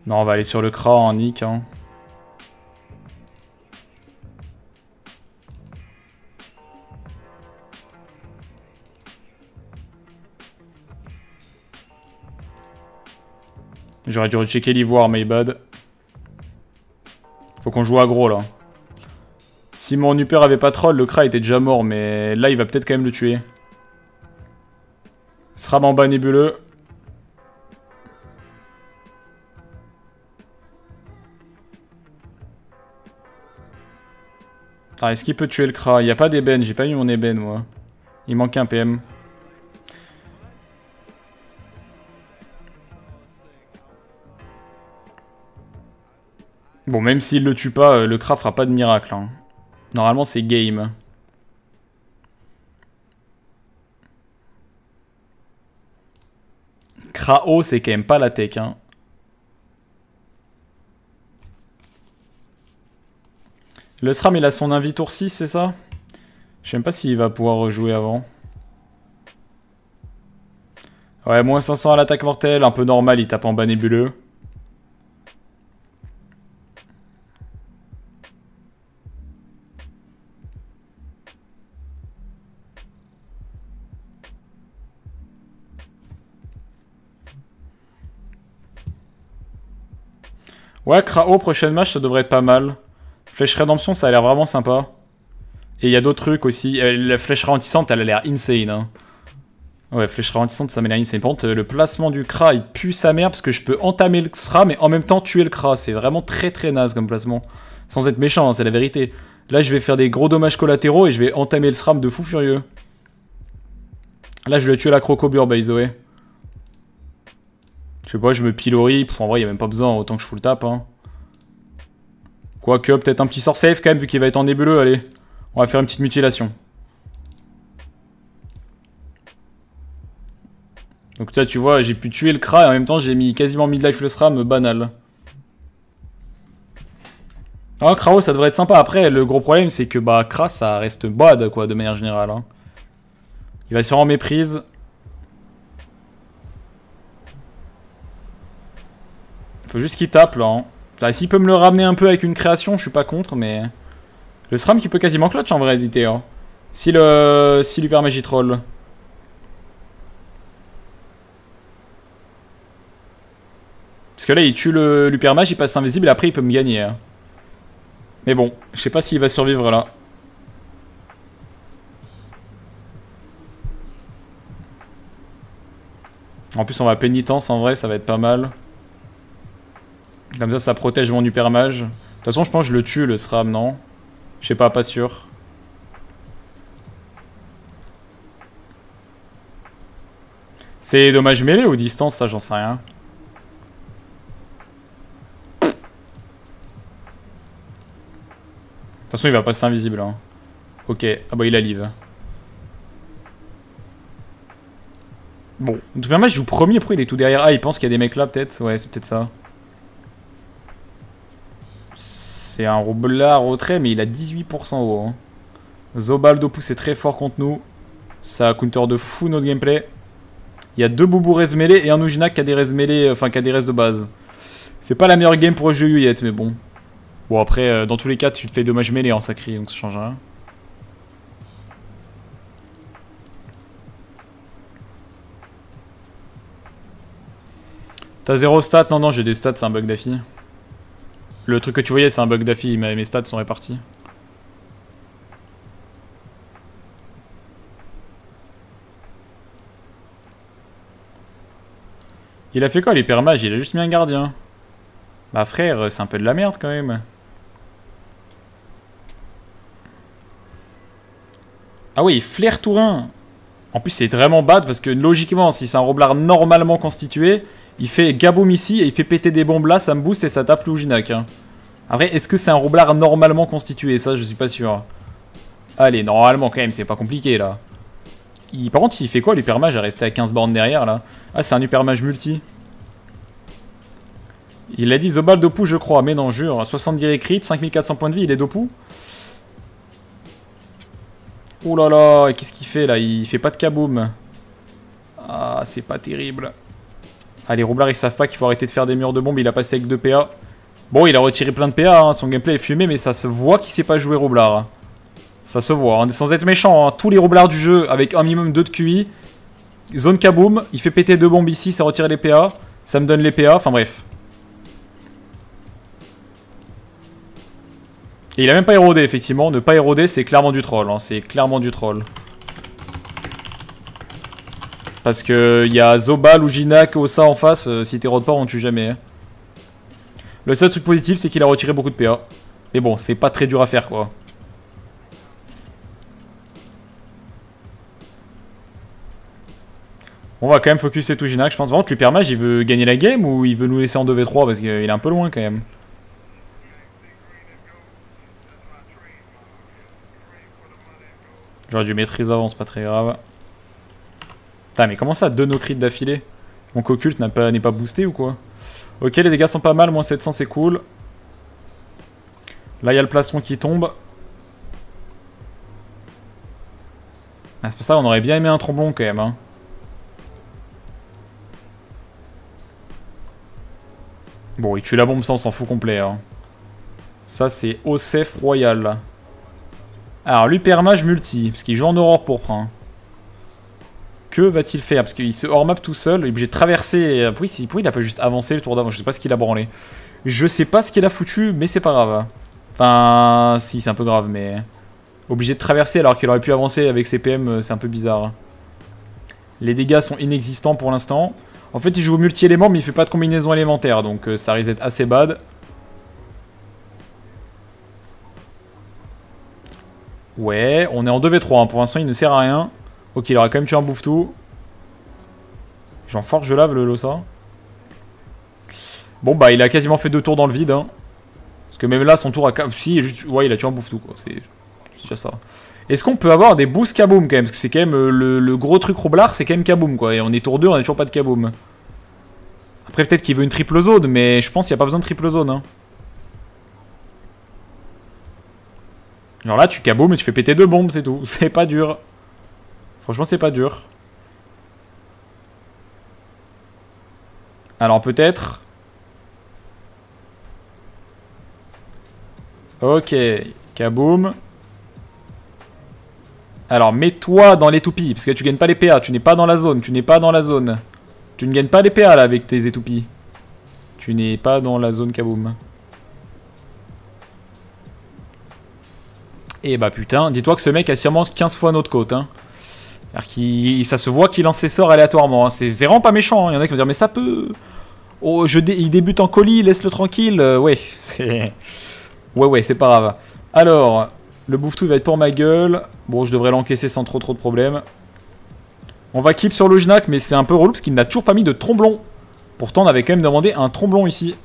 Non, on va aller sur le Cra en nick. Hein. J'aurais dû rechecker l'ivoire, my bad. Faut qu'on joue aggro là. Si mon upper avait pas troll, le Cra était déjà mort, mais là il va peut-être quand même le tuer. Sram en bas nébuleux. Ah, est-ce qu'il peut tuer le Cra? Il n'y a pas d'ébène, j'ai pas mis mon ébène moi. Il manque un PM. Bon, même s'il le tue pas, le Cra fera pas de miracle. Hein. Normalement, c'est game. Cra haut, c'est quand même pas la tech. Hein. Le SRAM il a son invite tour 6, c'est ça? Je sais même pas s'il va pouvoir jouer avant. Ouais, moins 500 à l'attaque mortelle, un peu normal, il tape en bas nébuleux. Ouais, Krao, prochain match, ça devrait être pas mal. Flèche rédemption, ça a l'air vraiment sympa. Et il y a d'autres trucs aussi. La flèche ralentissante, elle a l'air insane. Hein. Ouais, flèche ralentissante, ça m'a l'air insane. Par contre, le placement du Cra, il pue sa mère parce que je peux entamer le Sram mais en même temps tuer le Cra. C'est vraiment très très naze comme placement. Sans être méchant, hein, c'est la vérité. Là, je vais faire des gros dommages collatéraux et je vais entamer le Sram de fou furieux. Là, je vais tuer la crocobure, by the way. Je sais pas, je me pilori. En vrai, il n'y a même pas besoin, autant que je fous le tape. Hein. Quoique, peut-être un petit sort safe quand même, vu qu'il va être en nébuleux, allez. On va faire une petite mutilation. Donc là, tu vois, j'ai pu tuer le Cra et en même temps, j'ai mis quasiment midlife le SRAM, banal. Ah, Crao, ça devrait être sympa. Après, le gros problème, c'est que bah Cra, ça reste bad, quoi, de manière générale. Hein. Il va sûrement méprise. Faut juste qu'il tape, là, hein. Ah, s'il peut me le ramener un peu avec une création, je suis pas contre, mais... Le SRAM qui peut quasiment clutch en vrai, hein. Si l'Huppermage troll. Parce que là, il tue l'Huppermage, il passe invisible, et après, il peut me gagner. Hein. Mais bon, je sais pas s'il va survivre là. En plus, on va pénitence en vrai, ça va être pas mal. Comme ça, ça protège mon Huppermage. De toute façon, je pense que je le tue, le SRAM, non? Je sais pas, pas sûr. C'est dommage mêlé ou distance, ça, j'en sais rien. De toute façon, il va passer invisible. Hein. Ok, ah bah, il a live. Bon, donc Huppermage joue premier, pourquoi il est tout derrière? Ah, il pense qu'il y a des mecs là, peut-être. Ouais, c'est peut-être ça. C'est un Roublard au trait, mais il a 18% haut. Hein. Zobaldo pousse est très fort contre nous. Ça a counter de fou notre gameplay. Il y a deux boubous res mêlés et un Ouginac qui a des res mêlés, enfin qui a des res de base. C'est pas la meilleure game pour le jeu Yuyette, mais bon. Bon, après, dans tous les cas, tu te fais dommage mêlé en sacré, donc ça change rien. T'as 0 stats? Non, non, j'ai des stats, c'est un bug d'affi. Le truc que tu voyais, c'est un bug d'affi, mais mes stats sont répartis. Il a fait quoi l'Huppermage? Il a juste mis un gardien. Bah frère, c'est un peu de la merde quand même. Ah oui, il flaire Tourin. En plus c'est vraiment bad parce que logiquement, si c'est un Roublard normalement constitué, il fait gaboum ici et il fait péter des bombes là, ça me booste et ça tape Lujinac. Après, est-ce que c'est un Roublard normalement constitué? Ça je suis pas sûr. Allez, normalement quand même, c'est pas compliqué là. Par contre, il fait quoi l'Huppermage à rester à 15 bornes derrière là? Ah, c'est un Huppermage multi. Il a dit Zobal Dopou, je crois, mais non, jure. 70 crit, 5400 points de vie, il est Dopou. Oh là là, qu'est-ce qu'il fait là? Il fait pas de kaboum. Ah, c'est pas terrible. Ah, les Roublards ils savent pas qu'il faut arrêter de faire des murs de bombes, il a passé avec 2 PA. Bon, il a retiré plein de PA, hein. Son gameplay est fumé, mais ça se voit qu'il sait pas jouer Roublard. Ça se voit, hein. Sans être méchant, hein. Tous les Roublards du jeu avec un minimum 2 de QI. Zone kaboum, il fait péter 2 bombes ici, ça retire les PA, ça me donne les PA, enfin bref. Et il a même pas érodé, effectivement. Ne pas éroder, c'est clairement du troll. Hein. C'est clairement du troll. Parce que il y a Zobal, Luginac, Osa en face. Si t'érodes pas, on tue jamais. Hein. Le seul truc positif, c'est qu'il a retiré beaucoup de PA. Mais bon, c'est pas très dur à faire, quoi. On va quand même focusser tout Luginac, je pense. Par contre, l'Huppermage, il veut gagner la game ou il veut nous laisser en 2v3 parce qu'il est un peu loin, quand même. J'aurais dû maîtrise avant, c'est pas très grave. Putain, mais comment ça, 2 no crit d'affilée? Mon occulte n'est pas boosté ou quoi? Ok, les dégâts sont pas mal, moins 700 c'est cool. Là, il y a le plastron qui tombe. Ah, c'est pour ça qu'on aurait bien aimé un tromblon quand même. Hein. Bon, il tue la bombe, ça on s'en fout complet. Hein. Ça, c'est Osef Royal. Alors, l'Huppermage multi, parce qu'il joue en aurore pourpre. Hein. Que va-t-il faire? Parce qu'il se hors-map tout seul, il est obligé de traverser. Pourquoi il a pas juste avancé le tour d'avant? Je sais pas ce qu'il a branlé. Je sais pas ce qu'il a foutu, mais c'est pas grave. Enfin, si, c'est un peu grave, mais... Obligé de traverser alors qu'il aurait pu avancer avec ses PM, c'est un peu bizarre. Les dégâts sont inexistants pour l'instant. En fait, il joue au multi-élément, mais il fait pas de combinaison élémentaire, donc ça risque d'être assez bad. Ouais, on est en 2v3, hein. Pour l'instant il ne sert à rien. Ok, il aurait quand même tué un bouffe-tout. J'en force, je lave le Losa. Bon bah il a quasiment fait 2 tours dans le vide. Hein. Parce que même là son tour a... Si, juste... ouais il a tué un bouffe-tout quoi, c'est déjà ça. Est-ce qu'on peut avoir des boosts kaboom quand même? Parce que c'est quand même le gros truc Roublard, c'est quand même kaboom quoi. Et on est tour 2, on n'a toujours pas de kaboom. Après peut-être qu'il veut une triple zone, mais je pense qu'il n'y a pas besoin de triple zone. Hein. Genre là, tu kaboumes et tu fais péter 2 bombes, c'est tout. C'est pas dur. Franchement, c'est pas dur. Alors peut-être... Ok, kaboum. Alors mets-toi dans les toupies, parce que tu gagnes pas les PA, tu n'es pas dans la zone, tu n'es pas dans la zone. Tu ne gagnes pas les PA là avec tes étoupies. Tu n'es pas dans la zone kaboum. Et bah putain, dis-toi que ce mec a sûrement 15 fois notre côte. Hein. Ça se voit qu'il lance ses sorts aléatoirement. Hein. C'est vraiment pas méchant. Hein. Il y en a qui vont dire, mais ça peut. Oh, il débute en colis, laisse-le tranquille. Ouais, c'est. Ouais, c'est pas grave. Alors, le bouffe-tout va être pour ma gueule. Bon, je devrais l'encaisser sans trop de problèmes. On va keep sur Lujinac, mais c'est un peu relou parce qu'il n'a toujours pas mis de tromblon. Pourtant, on avait quand même demandé un tromblon ici.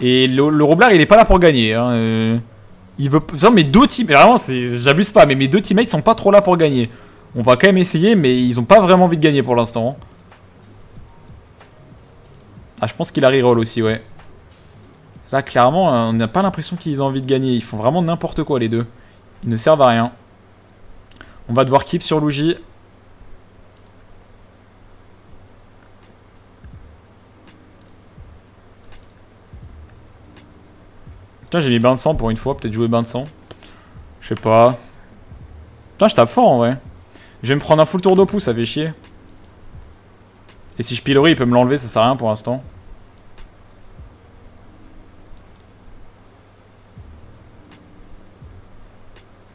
Et le Roublard, il est pas là pour gagner. Hein. Il veut... Non mais 2 teammates, vraiment j'abuse pas, mais mes 2 teammates sont pas trop là pour gagner. On va quand même essayer, mais ils ont pas vraiment envie de gagner pour l'instant. Ah, je pense qu'il a reroll aussi, ouais. Là, clairement, on n'a pas l'impression qu'ils ont envie de gagner. Ils font vraiment n'importe quoi, les deux. Ils ne servent à rien. On va devoir keep sur Lugi. Putain, j'ai mis bain de sang pour une fois. Peut-être jouer bain de sang. Je sais pas. Putain, je tape fort, en vrai. Je vais me prendre un full tour d'opus, ça fait chier. Et si je pilori, il peut me l'enlever, ça sert à rien pour l'instant.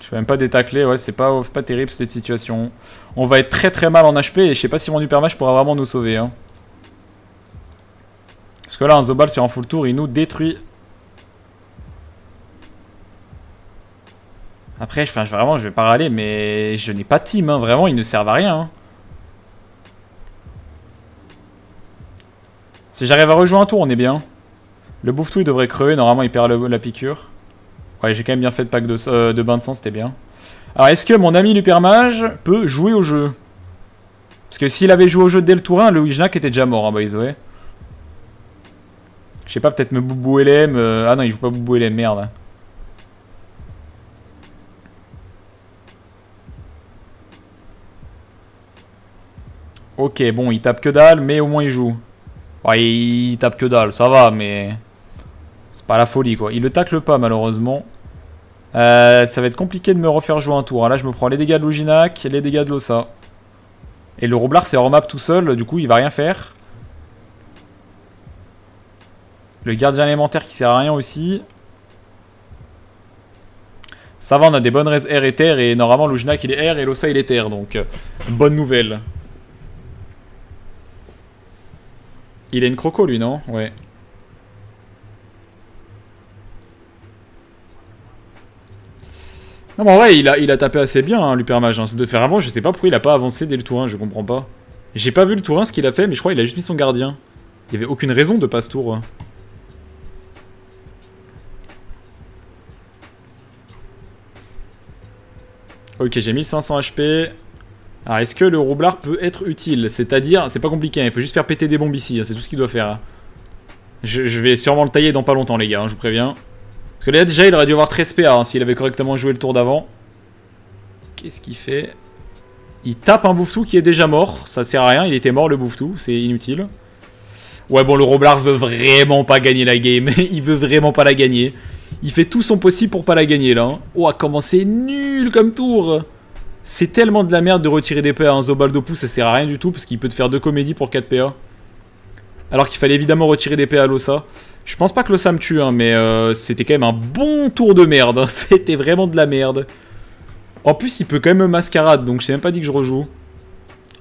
Je vais même pas détacler, ouais, c'est pas terrible cette situation. On va être très très mal en HP et je sais pas si mon Huppermage pourra vraiment nous sauver. Hein. Parce que là, un Zobal sur un full tour, il nous détruit. Après, vraiment, je vais pas râler, mais je n'ai pas de team, hein. Vraiment, ils ne servent à rien. Hein. Si j'arrive à rejouer un tour, on est bien. Le bouffetou, il devrait crever, normalement, il perd la piqûre. Ouais, j'ai quand même bien fait de pack de bain de sang, c'était bien. Alors, est-ce que mon ami l'Huppermage peut jouer au jeu? Parce que s'il avait joué au jeu dès le tour 1, le Luginac était déjà mort, hein, by the way. Je sais pas, peut-être me boubou LM. Ah non, il joue pas boubou LM, merde. Ok, bon, il tape que dalle, mais au moins il joue. Ouais, il tape que dalle, ça va, mais... c'est pas la folie, quoi. Il le tacle pas, malheureusement. Ça va être compliqué de me refaire jouer un tour. Là, je me prends les dégâts de Luginac, les dégâts de l'Osa. Et le Roublard, c'est hors map tout seul, du coup, il va rien faire. Le gardien élémentaire qui sert à rien aussi. Ça va, on a des bonnes raises R et terre, et normalement, Luginac, il est R, et l'Osa, il est terre, donc... bonne nouvelle. Il a une croco, lui, non? Ouais. Non, mais en vrai, il a tapé assez bien, hein, l'Huppermage. Hein. C'est de faire avant, je sais pas pourquoi il a pas avancé dès le tour 1, je comprends pas. J'ai pas vu le tour 1 ce qu'il a fait, mais je crois qu'il a juste mis son gardien. Il y avait aucune raison de pas ce tour. Ok, j'ai 1500 HP. Alors, est-ce que le Roublard peut être utile? C'est-à-dire, c'est pas compliqué, hein, il faut juste faire péter des bombes ici, hein, c'est tout ce qu'il doit faire. Hein. Je vais sûrement le tailler dans pas longtemps, les gars, hein, je vous préviens. Parce que là, déjà, il aurait dû avoir 13 PA hein, s'il avait correctement joué le tour d'avant. Qu'est-ce qu'il fait? Il tape un bouffetou qui est déjà mort, ça sert à rien, il était mort le bouffetou, c'est inutile. Ouais, bon, le Roublard veut vraiment pas gagner la game, il veut vraiment pas la gagner. Il fait tout son possible pour pas la gagner, là. Hein. Oh, comment c'est nul comme tour! C'est tellement de la merde de retirer des PA à un Zobal d'Opus, ça sert à rien du tout parce qu'il peut te faire deux comédies pour 4 PA. Alors qu'il fallait évidemment retirer des PA à l'Osa. Je pense pas que l'Osa me tue, hein, mais c'était quand même un bon tour de merde. Hein. C'était vraiment de la merde. En plus, il peut quand même me mascarade, donc je sais même pas dit que je rejoue.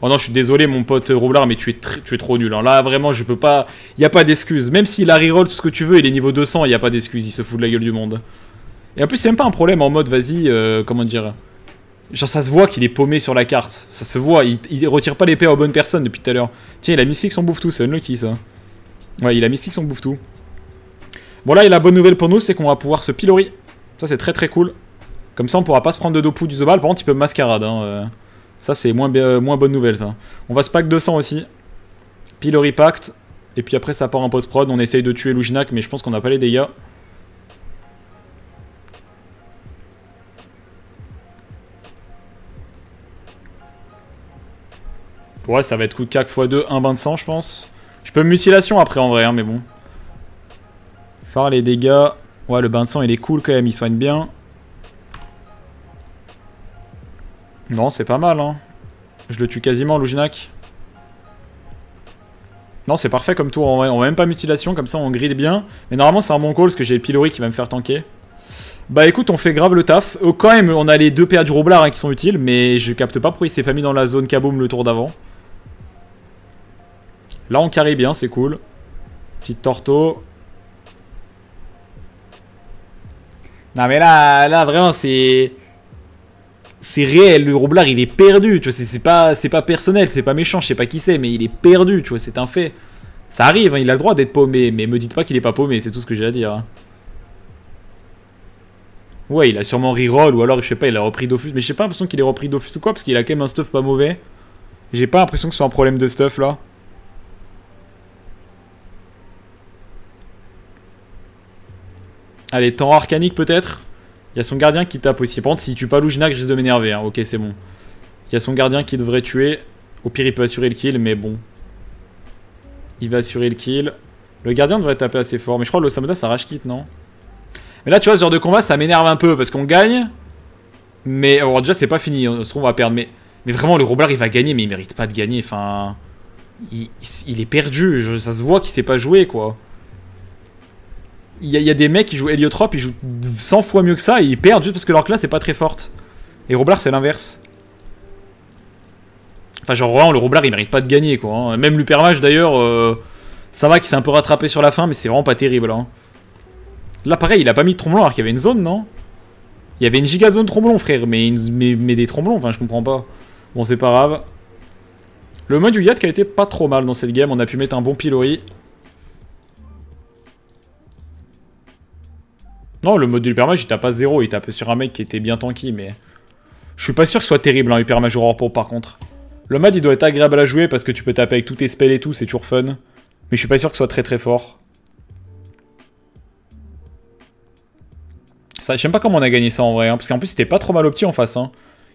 Oh non, je suis désolé, mon pote Roublard, mais tu es trop nul. Hein. Là, vraiment, je peux pas. Y a pas d'excuse. Même s'il a reroll tout ce que tu veux, il est niveau 200, y a pas d'excuse. Il se fout de la gueule du monde. Et en plus, c'est même pas un problème en mode, vas-y, comment dire. Genre ça se voit qu'il est paumé sur la carte, ça se voit, il retire pas les PA aux bonnes personnes depuis tout à l'heure. Tiens, il a mystique son bouffetou, c'est unlucky ça. Ouais, il a mystique son bouffetou. Bon là, et la bonne nouvelle pour nous, c'est qu'on va pouvoir se pilori. Ça c'est très très cool. Comme ça on pourra pas se prendre de dopou du Zobal, par contre il peut mascarade. Hein. Ça c'est moins bonne nouvelle ça. On va se pack 200 aussi. Pilori pact, et puis après ça part en post-prod, on essaye de tuer Lujinac mais je pense qu'on n'a pas les dégâts. Ouais, ça va être coup de cac x2, un bain de sang, je pense. Je peux mutilation après, en vrai, hein, mais bon. Faire les dégâts. Ouais, le bain de sang, il est cool quand même, il soigne bien. Non, c'est pas mal, hein. Je le tue quasiment, Luginac. Non, c'est parfait comme tour, en vrai. On va même pas mutilation, comme ça, on grid bien. Mais normalement, c'est un bon call, parce que j'ai le pilori qui va me faire tanker. Bah écoute, on fait grave le taf. Quand même, on a les deux PA du Roublard hein, qui sont utiles, mais je capte pas pourquoi il s'est pas mis dans la zone kaboom le tour d'avant. Là on carry bien, c'est cool. Petite torto. Non mais là vraiment c'est... c'est réel, le Roublard il est perdu, tu vois, c'est pas personnel, c'est pas méchant, je sais pas qui c'est, mais il est perdu, tu vois, c'est un fait. Ça arrive, hein, il a le droit d'être paumé, mais me dites pas qu'il est pas paumé, c'est tout ce que j'ai à dire. Hein. Ouais, il a sûrement reroll, ou alors je sais pas, il a repris Dofus. Mais j'ai pas l'impression qu'il ait repris Dofus ou quoi, parce qu'il a quand même un stuff pas mauvais. J'ai pas l'impression que ce soit un problème de stuff là. Allez, temps arcanique peut-être. Il y a son gardien qui tape aussi. Par contre, s'il tue pas Lujinac, je risque de m'énerver. Hein. Ok, c'est bon. Il y a son gardien qui devrait tuer. Au pire, il peut assurer le kill, mais bon. Il va assurer le kill. Le gardien devrait taper assez fort. Mais je crois que l'Osamodas, ça rage quitte, non? Mais là, tu vois, ce genre de combat, ça m'énerve un peu. Parce qu'on gagne. Mais alors, déjà, c'est pas fini. On se trouve, on va perdre. Mais vraiment, le Roublard, il va gagner. Mais il mérite pas de gagner. Enfin. Il est perdu. Ça se voit qu'il sait pas jouer, quoi. Il y a des mecs qui jouent Eliotrope, ils jouent 100 fois mieux que ça et ils perdent juste parce que leur classe est pas très forte. Et Roublard, c'est l'inverse. Enfin, genre, vraiment, le Roublard, il mérite pas de gagner, quoi. Hein. Même l'Huppermage, d'ailleurs, ça va qu'il s'est un peu rattrapé sur la fin, mais c'est vraiment pas terrible. Hein. Là, pareil, il a pas mis de tromblon alors qu'il y avait une zone, non? Il y avait une gigazone tromblon, frère, mais des tromblons, enfin, je comprends pas. Bon, c'est pas grave. Le mode du Yacht qui a été pas trop mal dans cette game, on a pu mettre un bon pilori. Non, le mode de l'Huppermage, il tape à 0, il tape sur un mec qui était bien tanky, mais... Je suis pas sûr que ce soit terrible, hein, Huppermage Aurore pour par contre. Le mode, il doit être agréable à jouer, parce que tu peux taper avec tous tes spells et tout, c'est toujours fun. Mais je suis pas sûr que ce soit très très fort. Ça, je sais pas comment on a gagné ça en vrai, hein, parce qu'en plus, c'était pas trop mal au petit en face. Hein.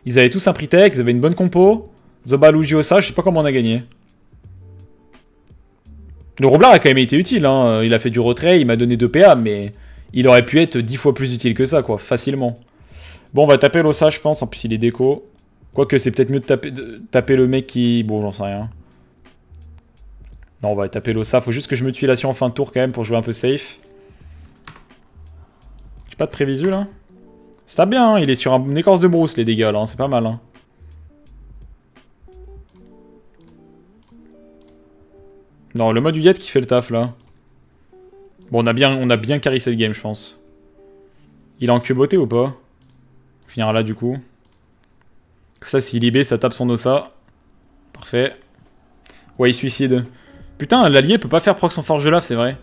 Ils avaient tous un Pritech, ils avaient une bonne compo. Zoba, Lugiosa, je sais pas comment on a gagné. Le Roublard a quand même été utile, hein. Il a fait du retrait, il m'a donné 2 PA, mais... Il aurait pu être 10 fois plus utile que ça, quoi, facilement. Bon, on va taper l'Osa, je pense, en plus il est déco. Quoique, c'est peut-être mieux de taper le mec qui... Bon, j'en sais rien. Non, on va taper l'Osa, faut juste que je me tue là sur en fin de tour, quand même, pour jouer un peu safe. J'ai pas de prévisu, là. Ça tape bien, hein, il est sur une écorce de brousse, les dégâts, là, hein, c'est pas mal, hein. Non, le mode Huguette qui fait le taf, là. Bon, on a bien carry cette game, je pense. Il a en cuboté ou pas? On finira là, du coup. Comme ça, s'il IB, ça tape son Osa. Parfait. Ouais, il suicide. Putain, l'allié peut pas faire proc son forge là, c'est vrai.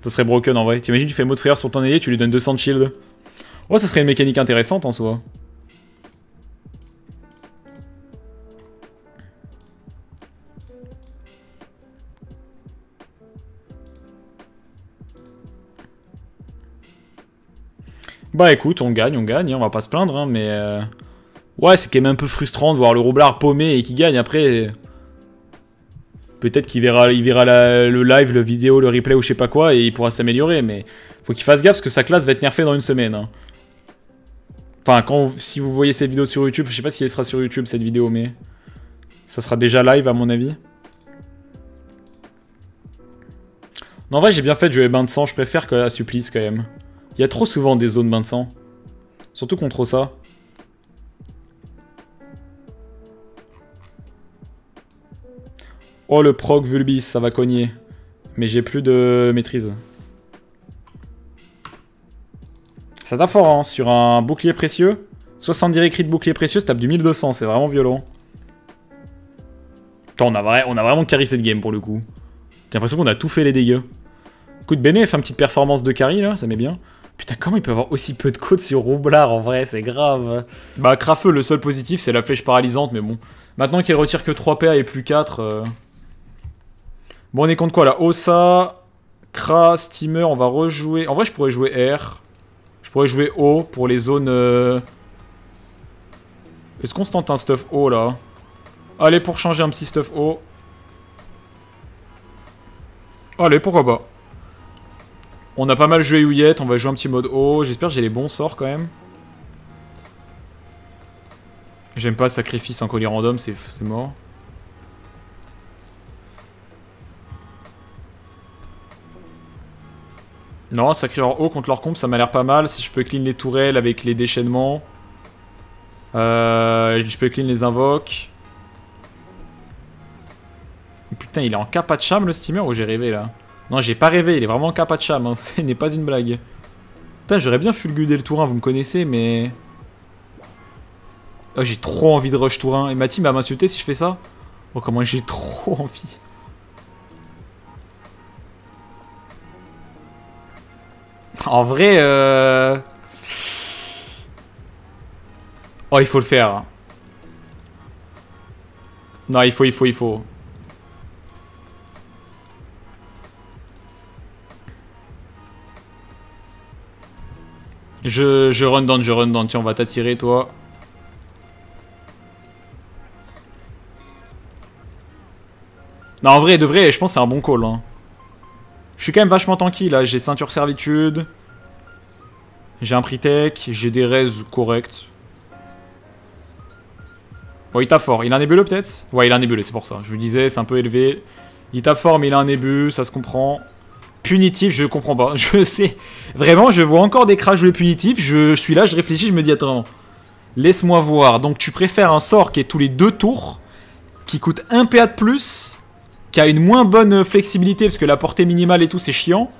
Ça serait broken, en vrai. T'imagines, tu fais mot de frayeur sur ton allié, tu lui donnes 200 de shield. Oh, ça serait une mécanique intéressante, en soi. Bah écoute, on gagne, on va pas se plaindre, hein, mais... Ouais, c'est quand même un peu frustrant de voir le Roublard paumé et qui gagne, après... Peut-être qu'il verra le live, le vidéo, le replay ou je sais pas quoi, et il pourra s'améliorer, mais... Faut qu'il fasse gaffe, parce que sa classe va être nerfée dans une semaine. Hein. Enfin, si vous voyez cette vidéo sur YouTube, je sais pas si elle sera sur YouTube, cette vidéo, mais... Ça sera déjà live, à mon avis. Non, en vrai, j'ai bien fait de jouer bain de sang, je préfère que la supplice, quand même. Il y a trop souvent des zones bain de sang. Surtout contre ça. Oh, le proc Vulbis, ça va cogner. Mais j'ai plus de maîtrise. Ça tape fort, hein, sur un bouclier précieux. 70 récrits de bouclier précieux, ça tape du 1200, c'est vraiment violent. Putain, on a vraiment carry cette game pour le coup. J'ai l'impression qu'on a tout fait les dégâts. Coup de béné, fait une petite performance de carry là, ça met bien. Putain, comment il peut avoir aussi peu de côtes sur Roublard en vrai, c'est grave. Bah, Crafeux, le seul positif, c'est la flèche paralysante, mais bon. Maintenant qu'elle retire que 3 PA et plus 4. Bon, on est contre quoi là? Osa, Cra, Steamer, on va rejouer. En vrai, je pourrais jouer R. Je pourrais jouer O pour les zones. Est-ce qu'on se tente un stuff O là? Allez, pour changer un petit stuff O. Allez, pourquoi pas? On a pas mal joué Ouillette, on va jouer un petit mode haut. J'espère que j'ai les bons sorts quand même. J'aime pas sacrifice en colis random, c'est mort. Non, Sacrieur haut contre leur comp, ça m'a l'air pas mal. Si je peux clean les tourelles avec les déchaînements. Je peux clean les invoques. Putain, il est en capa de cham le steamer ou j'ai rêvé là? Non, j'ai pas rêvé, il est vraiment capa de cham, hein. Ce n'est pas une blague. Putain, j'aurais bien fulgudé le tour 1, vous me connaissez, mais... Oh, j'ai trop envie de rush tour 1. Et ma team va m'insulter si je fais ça. Oh, comment j'ai trop envie. En vrai, Oh, il faut le faire. Non, il faut. Je run down. Tiens, on va t'attirer, toi. Non, en vrai, de vrai, je pense que c'est un bon call. Hein. Je suis quand même vachement tanky, là. J'ai ceinture servitude. J'ai un pre-tech. J'ai des raises corrects. Bon, il tape fort. Il a un nébuleux, peut-être? Ouais, il a un nébuleux, c'est pour ça. Je me disais, c'est un peu élevé. Il tape fort, mais il a un nébuleux, ça se comprend. Punitif, je comprends pas. Je sais. Vraiment, je vois encore des crash jouer punitif. Je suis là, je réfléchis, je me dis, attends, laisse-moi voir. Donc, tu préfères un sort qui est tous les 2 tours, qui coûte 1 PA de plus, qui a une moins bonne flexibilité, parce que la portée minimale et tout, c'est chiant,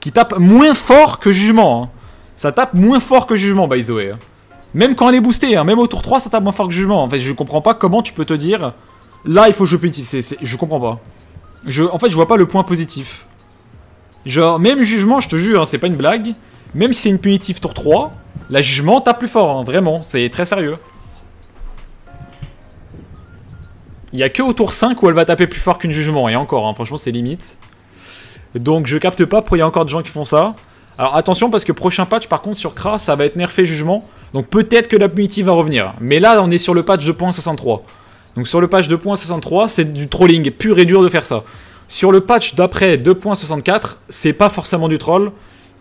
qui tape moins fort que jugement. Hein. Ça tape moins fort que jugement, by the way. Même quand elle est boostée, hein, même au tour 3, ça tape moins fort que jugement. En fait, je comprends pas comment tu peux te dire, là, il faut jouer punitif. Je comprends pas. En fait, je vois pas le point positif. Genre, même jugement, je te jure, hein, c'est pas une blague. Même si c'est une punitive tour 3, la jugement tape plus fort, hein, vraiment, c'est très sérieux. Il n'y a que au tour 5 où elle va taper plus fort qu'une jugement, et encore, hein, franchement, c'est limite. Donc, je capte pas pourquoi il y a encore des gens qui font ça. Alors, attention, parce que prochain patch, par contre, sur Cra, ça va être nerfé jugement. Donc, peut-être que la punitive va revenir. Mais là, on est sur le patch 2.63. Donc, sur le patch 2.63, c'est du trolling pur et dur de faire ça. Sur le patch d'après 2.64, c'est pas forcément du troll,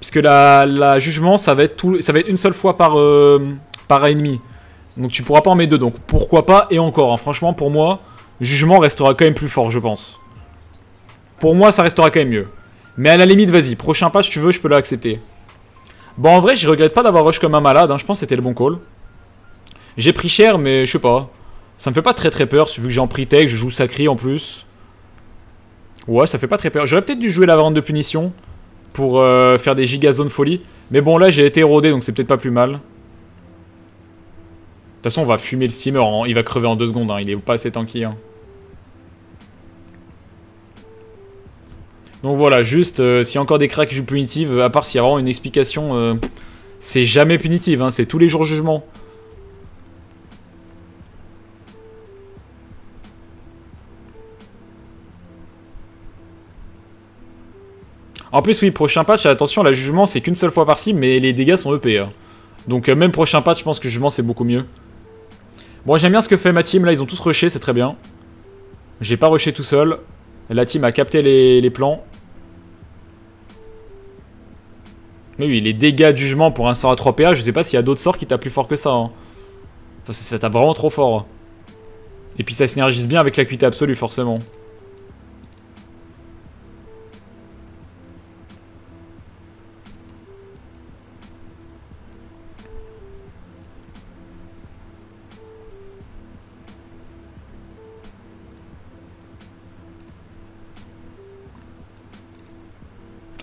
puisque la jugement, ça va être une seule fois par ennemi. Donc tu pourras pas en mettre 2, donc pourquoi pas, et encore. Hein, franchement, pour moi, jugement restera quand même plus fort, je pense. Pour moi, ça restera quand même mieux. Mais à la limite, vas-y, prochain patch, tu veux, je peux l'accepter. Bon, en vrai, je regrette pas d'avoir rush comme un malade, hein, je pense que c'était le bon call. J'ai pris cher, mais je sais pas. Ça me fait pas très peur, vu que j'ai en pre-tech, je joue Sacrieur en plus. Ouais, ça fait pas très peur. J'aurais peut-être dû jouer la variante de punition pour faire des gigazones folie. Mais bon, là, j'ai été érodé, donc c'est peut-être pas plus mal. De toute façon, on va fumer le steamer. Hein. Il va crever en 2 secondes. Hein. Il est pas assez tanky. Hein. Donc voilà, juste, s'il y a encore des cracks qui jouent punitive, à part s'il y a vraiment une explication, c'est jamais punitive. Hein. C'est tous les jours jugement. En plus, oui, prochain patch, attention, la jugement, c'est qu'une seule fois par-ci, mais les dégâts sont EP. Hein. Donc, même prochain patch, je pense que jugement, c'est beaucoup mieux. Bon, j'aime bien ce que fait ma team. Là, ils ont tous rushé, c'est très bien. J'ai pas rushé tout seul. La team a capté les plans. Mais oui, les dégâts de jugement pour un sort à 3 PA, je sais pas s'il y a d'autres sorts qui tapent plus fort que ça. Hein. Enfin, ça tape vraiment trop fort. Et puis, ça synergise bien avec l'acuité absolue, forcément.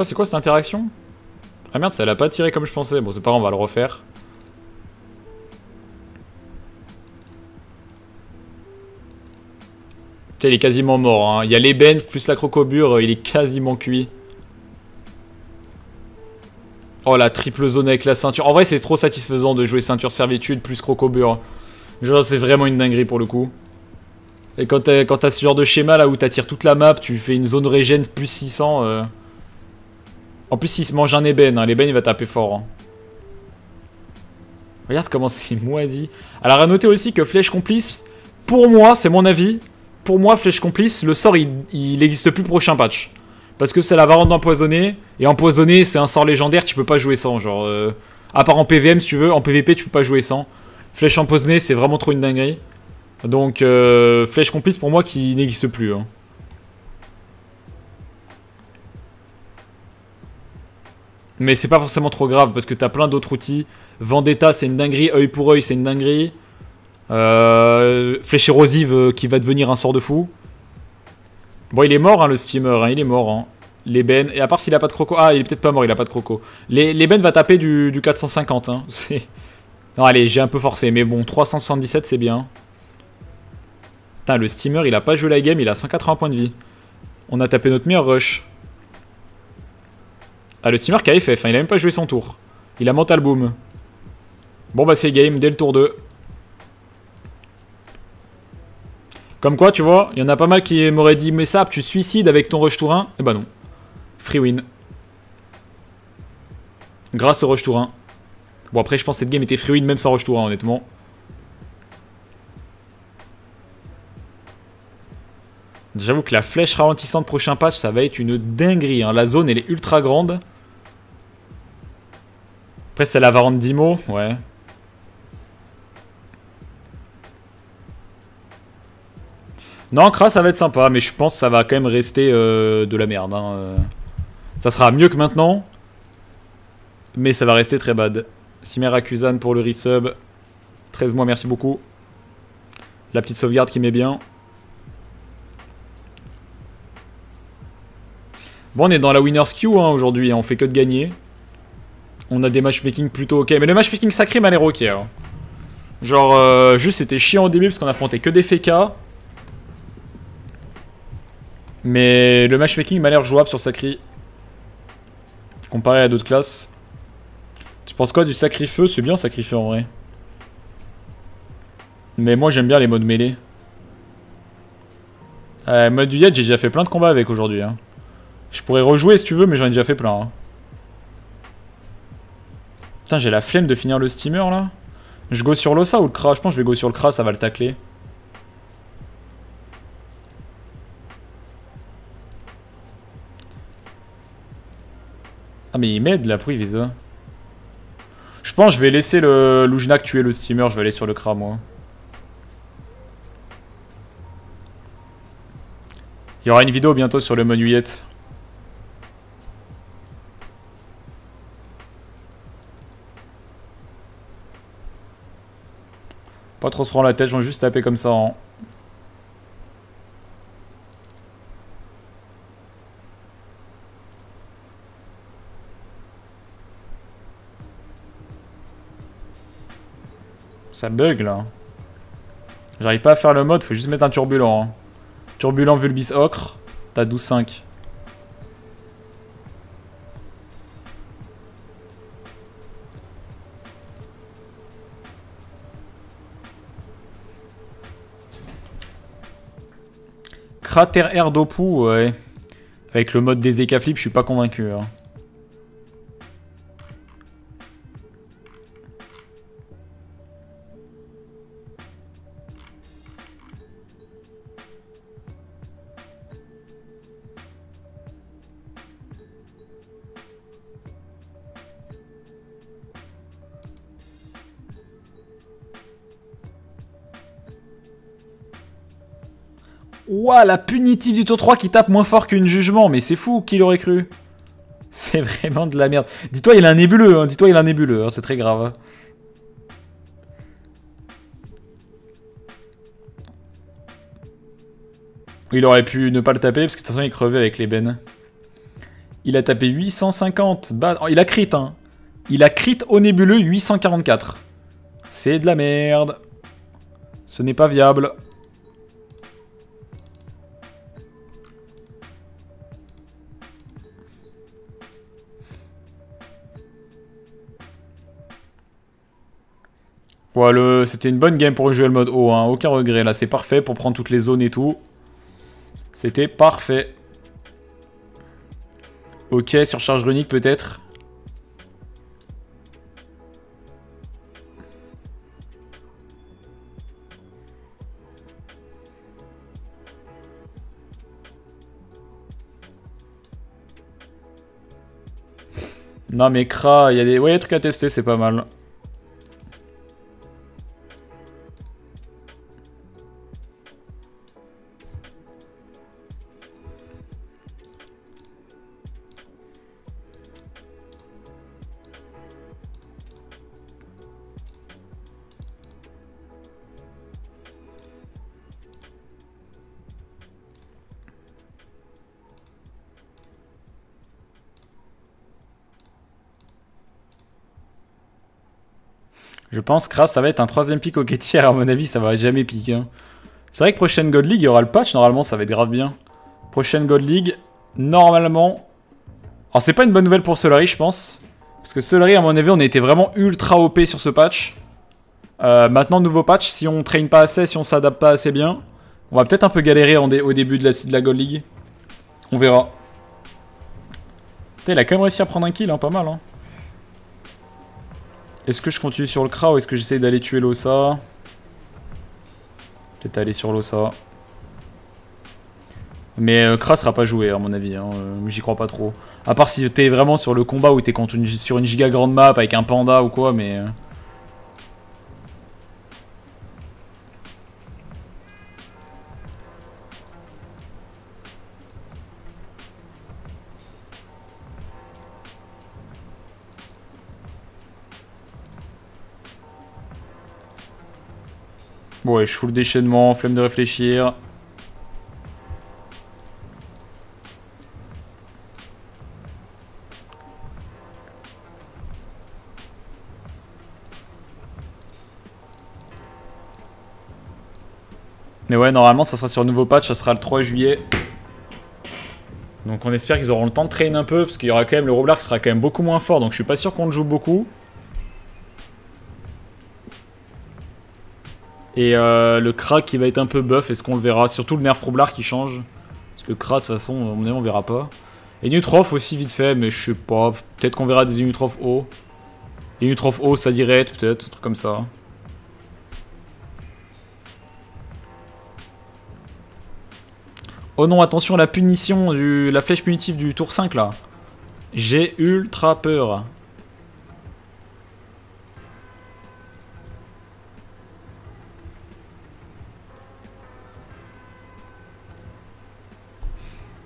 C'est quoi cette interaction? Ah merde, ça l'a pas tiré comme je pensais. Bon, c'est pas grave, on va le refaire. Putain, il est quasiment mort. Hein. Il y a l'ébène plus la crocobure, il est quasiment cuit. Oh, la triple zone avec la ceinture. En vrai, c'est trop satisfaisant de jouer ceinture servitude plus crocobure. Genre, c'est vraiment une dinguerie pour le coup. Et quand t'as ce genre de schéma là où t'attires toute la map, tu fais une zone régène plus 600. En plus, il se mange un ébène. Hein. L'ébène, il va taper fort. Hein. Regarde comment c'est moisi. Alors, à noter aussi que flèche complice, pour moi, c'est mon avis. Pour moi, flèche complice, le sort, il n'existe plus prochain patch. Parce que c'est la variante d'empoisonné. Et empoisonné, c'est un sort légendaire, tu peux pas jouer sans. Genre, à part en PVM, si tu veux. En PVP, tu peux pas jouer sans. Flèche empoisonnée, c'est vraiment trop une dinguerie. Donc, flèche complice, pour moi, qui n'existe plus. Hein. Mais c'est pas forcément trop grave parce que t'as plein d'autres outils. Vendetta, c'est une dinguerie. Œil pour œil, c'est une dinguerie. Flèche érosive qui va devenir un sort de fou. Bon, il est mort, hein, le steamer. Hein, il est mort. Hein. L'ébène. Et à part s'il a pas de croco. Ah, il est peut-être pas mort, il a pas de croco. L'ébène va taper du 450. Hein. Non, allez, j'ai un peu forcé. Mais bon, 377, c'est bien. Putain, le steamer, il a pas joué la game. Il a 180 points de vie. On a tapé notre meilleur rush. Ah, le steamer qui a FF, hein, il a même pas joué son tour. Il a mental boom. Bon bah c'est game dès le tour 2. Comme quoi, tu vois, il y en a pas mal qui m'auraient dit « Mais Sap, tu suicides avec ton rush tour 1 ?» Eh ben non. Free win. Grâce au rush tour 1. Bon, après, je pense que cette game était free win même sans rush tour 1, honnêtement. J'avoue que la flèche ralentissante prochain patch, ça va être une dinguerie, hein. La zone, elle est ultra grande. Après, c'est la Varante d'Imo, ouais. Non, Cra, ça va être sympa, mais je pense que ça va quand même rester de la merde, hein. Ça sera mieux que maintenant, mais ça va rester très bad. Simère Akuzan pour le resub. 13 mois, merci beaucoup. La petite sauvegarde qui met bien. Bon, on est dans la winner's queue hein, aujourd'hui, hein, on fait que de gagner. On a des matchmaking plutôt ok, mais le matchmaking sacré m'a l'air ok. Hein. Genre, juste c'était chiant au début parce qu'on affrontait que des Féca. Mais le matchmaking m'a l'air jouable sur Sacri. Comparé à d'autres classes. Tu penses quoi du Sacrifeu? C'est bien Sacrifeu en vrai. Mais moi j'aime bien les modes mêlés. Mode du Yed, j'ai déjà fait plein de combats avec aujourd'hui. Hein. Je pourrais rejouer si tu veux, mais j'en ai déjà fait plein. Hein. Putain, j'ai la flemme de finir le steamer là. Je go sur l'Osa ou le Cra? Je pense que je vais go sur le Cra, ça va le tacler. Ah, mais il m'aide là, pourquoi il vise ça? Je pense que je vais laisser le Lujinac tuer le steamer, je vais aller sur le Cra moi. Il y aura une vidéo bientôt sur le mode Huyette. Pas trop se prendre la tête, je vais juste taper comme ça en. Ça bug là. J'arrive pas à faire le mode, faut juste mettre un turbulent. Hein. Turbulent vulbis ocre, t'as 12-5. Cratère Air Dopu, ouais. Avec le mode des Ekaflip, je suis pas convaincu. Hein. Ouah, la punitive du tour 3 qui tape moins fort qu'une jugement, mais c'est fou, qui l'aurait cru? C'est vraiment de la merde. Dis-toi, il a un nébuleux, hein. Dis-toi, il a un nébuleux, hein. C'est très grave. Hein. Il aurait pu ne pas le taper, parce que de toute façon, il crevait avec les bennes. Il a tapé 850. Bah, oh, il a crit, hein. Il a crit au nébuleux 844. C'est de la merde. Ce n'est pas viable. Ouais, c'était une bonne game pour jouer le mode haut, hein. Aucun regret, là c'est parfait pour prendre toutes les zones et tout. C'était parfait. Ok, surcharge runique peut-être. Non mais Cra, il y a des... Ouais, y a des trucs à tester, c'est pas mal. Je pense que Cra, ça va être un troisième pic au Guettière, à mon avis, ça va jamais piquer. Hein. C'est vrai que prochaine God League, il y aura le patch, normalement, ça va être grave bien. Prochaine God League, normalement... Alors, c'est pas une bonne nouvelle pour Solary, je pense. Parce que Solary, à mon avis, on était vraiment ultra OP sur ce patch. Maintenant, nouveau patch, si on traîne pas assez, si on s'adapte pas assez bien, On va peut-être un peu galérer au début de la God League. On verra. Putain, il a quand même réussi à prendre un kill, hein, pas mal. Hein. Est-ce que je continue sur le Cra ou est-ce que j'essaye d'aller tuer l'Osa? Peut-être aller sur l'Osa. Mais Cra sera pas joué à mon avis, hein, j'y crois pas trop. À part si t'es vraiment sur le combat où t'es contre sur une giga grande map avec un panda ou quoi, mais... Bon ouais, je fous le déchaînement, flemme de réfléchir. Mais ouais, normalement ça sera sur le nouveau patch, ça sera le 3 juillet. Donc on espère qu'ils auront le temps de traîner un peu, parce qu'il y aura quand même le Roublard qui sera quand même beaucoup moins fort, donc je suis pas sûr qu'on le joue beaucoup. Et le Cra qui va être un peu buff, est-ce qu'on le verra? Surtout le nerf Roublard qui change. Parce que Cra, de toute façon, à mon avis, on verra pas. Et Unitrophe aussi, vite fait, mais je sais pas. Peut-être qu'on verra des Unitrophes haut. Unitrophes haut, ça dirait, peut-être, un truc comme ça. Oh non, attention, la punition, la flèche punitive du tour 5 là. J'ai ultra peur.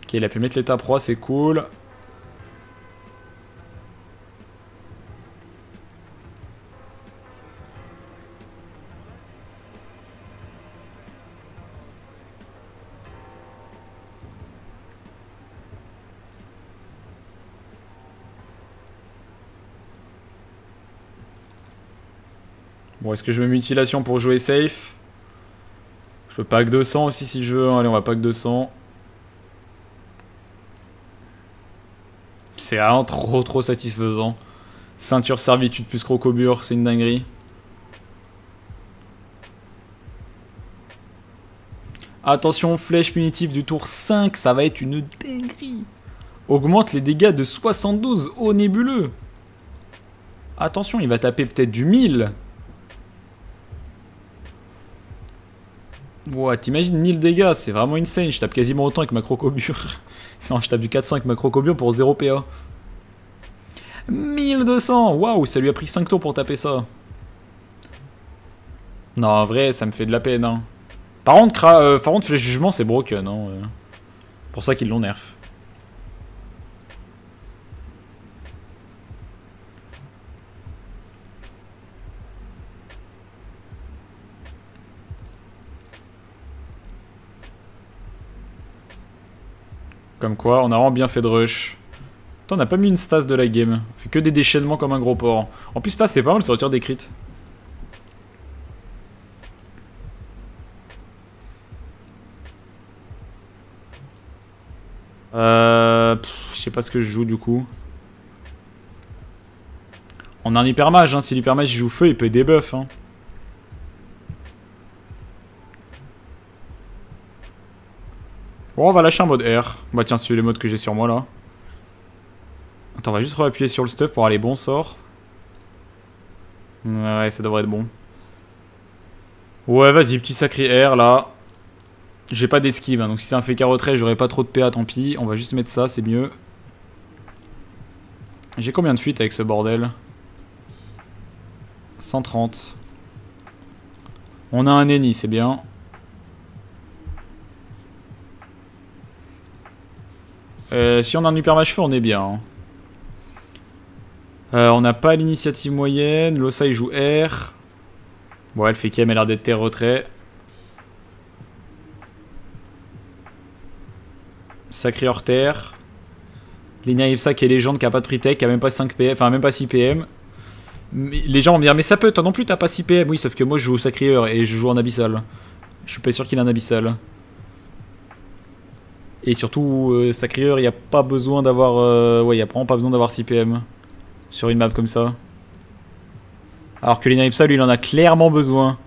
Ok, il a pu mettre l'étape roi, c'est cool. Bon, est-ce que je mets mutilation pour jouer safe? Je peux pack 200 aussi si je veux. Allez, on va pack 200. C'est vraiment trop satisfaisant. Ceinture servitude plus crocobure, c'est une dinguerie. Attention, flèche punitive du tour 5, ça va être une dinguerie. Augmente les dégâts de 72 au nébuleux. Attention, il va taper peut-être du 1000. Wow, t'imagines 1000 dégâts, c'est vraiment insane. Je tape quasiment autant avec ma crocobure. Non, je tape du 400 avec ma crocobure pour 0 PA. 1200, waouh, ça lui a pris 5 tours pour taper ça. Non, en vrai, ça me fait de la peine. Hein. Par contre, flèche jugement, c'est broken. Hein. Pour ça qu'ils l'ont nerf. Comme quoi, on a vraiment bien fait de rush. Putain, on n'a pas mis une stas de la game. On fait que des déchaînements comme un gros porc. En plus, stas, c'est pas mal, ça retire des crits. Je sais pas ce que je joue du coup. On a un Huppermage, hein. Si l'Huppermage joue feu, il peut débuff, hein. Bon, on va lâcher un mode R. Bah tiens, c'est les modes que j'ai sur moi là. Attends, on va juste réappuyer sur le stuff pour aller bon sort. Ouais, ça devrait être bon. Ouais, vas-y, petit Sacrieur là. J'ai pas d'esquive, hein, donc si c'est un Féca retrait, j'aurai pas trop de PA, tant pis. On va juste mettre ça, c'est mieux. J'ai combien de fuites avec ce bordel? 130. On a un Eni, c'est bien. Si on a un Huppermage feu, on est bien. Hein. On n'a pas l'initiative moyenne. L'Osa, il joue R. Bon, elle fait qu'elle a l'air d'être terre retrait. Sacré hors terre. L'Eniripsa qui est légende, qui a pas de pre-tech, qui a même pas 5 PM, enfin même pas 6 PM. Mais les gens vont me dire, mais ça peut, toi non plus, t'as pas 6 PM. Oui, sauf que moi je joue au Sacrieur et je joue en abyssal. Je suis pas sûr qu'il a un abyssal. Et surtout, Sacrieur, il n'y a pas besoin d'avoir... ouais, il n'y a vraiment pas besoin d'avoir 6 PM sur une map comme ça. Alors que l'Eniripsa, lui, il en a clairement besoin.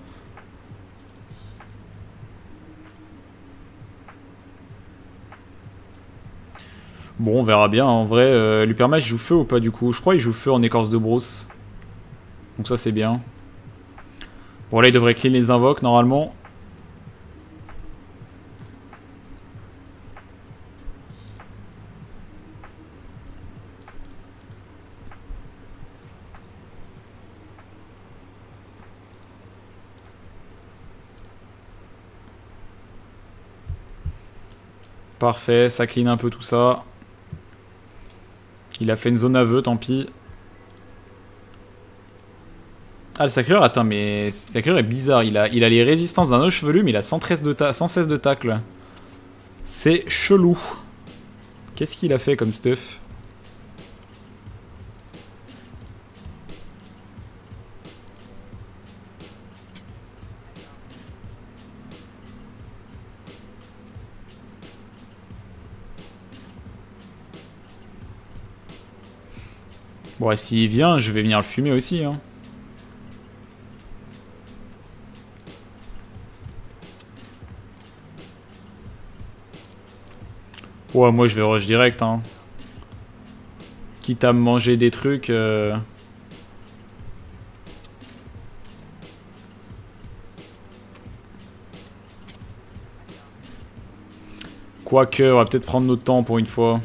Bon, on verra bien. En vrai, l'Huppermage joue feu ou pas du coup? Je crois qu'il joue feu en écorce de brousse. Donc ça, c'est bien. Bon, là, il devrait clean les invoques normalement. Parfait, ça clean un peu tout ça. Il a fait une zone aveu, tant pis. Ah, le Sacrieur, attends, mais le Sacrieur est bizarre. Il a les résistances d'un os chevelu, mais il a 116 de tacle. C'est chelou. Qu'est-ce qu'il a fait comme stuff? Bon, s'il vient, je vais venir le fumer aussi, hein. Ouais, moi je vais rush direct, hein. Quitte à me manger des trucs... Quoique, on va peut-être prendre notre temps pour une fois.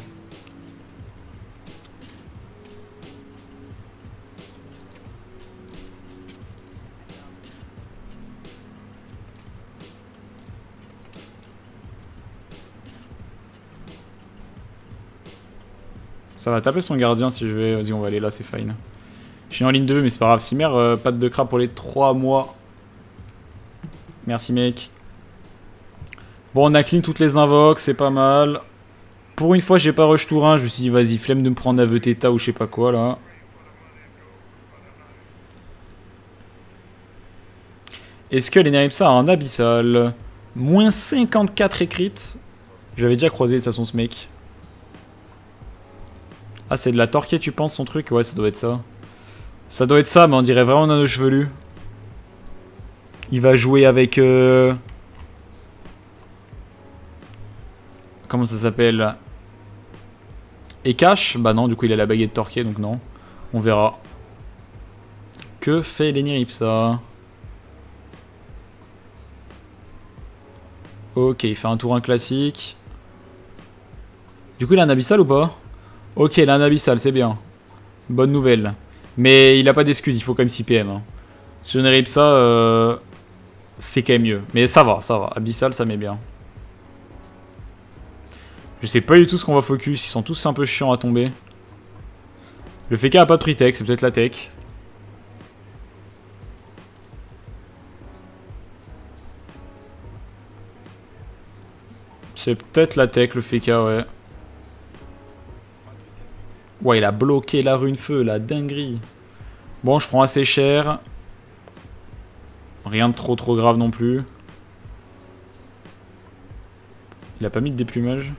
Ça va taper son gardien si je vais... Vas-y, on va aller là, c'est fine. Je suis en ligne 2, mais c'est pas grave. Si merde, patte de cra pour les 3 mois. Merci, mec. Bon, on a clean toutes les invoques, c'est pas mal. Pour une fois, j'ai pas rush tour 1. Je me suis dit, vas-y, flemme de me prendre aveu Theta ou je sais pas quoi, là. Est-ce que l'Eniripsa a un abyssal? Moins 54 écrites. J'avais déjà croisé, de toute façon, ce mec. Ah, c'est de la torquée, tu penses, son truc? Ouais, ça doit être ça. Ça doit être ça, mais on dirait vraiment un chevelu. Il va jouer avec... Comment ça s'appelle? Et cache? Bah non, du coup, il a la baguette torquée, donc non. On verra. Que fait l'Eniripsa? Ok, il fait un tour 1 classique. Du coup, il a un abyssal ou pas? Ok, il a un abyssal, c'est bien. Bonne nouvelle. Mais il a pas d'excuse, il faut quand même 6 PM. Hein. Sur une Eniripsa, c'est quand même mieux. Mais ça va, ça va. Abyssal, ça met bien. Je sais pas du tout ce qu'on va focus, ils sont tous un peu chiants à tomber. Le Féca a pas pris tech, c'est peut-être la tech. C'est peut-être la tech, le Féca, ouais. Ouais, il a bloqué la rune feu, la dinguerie. Bon, je prends assez cher. Rien de trop grave non plus. Il a pas mis de déplumage.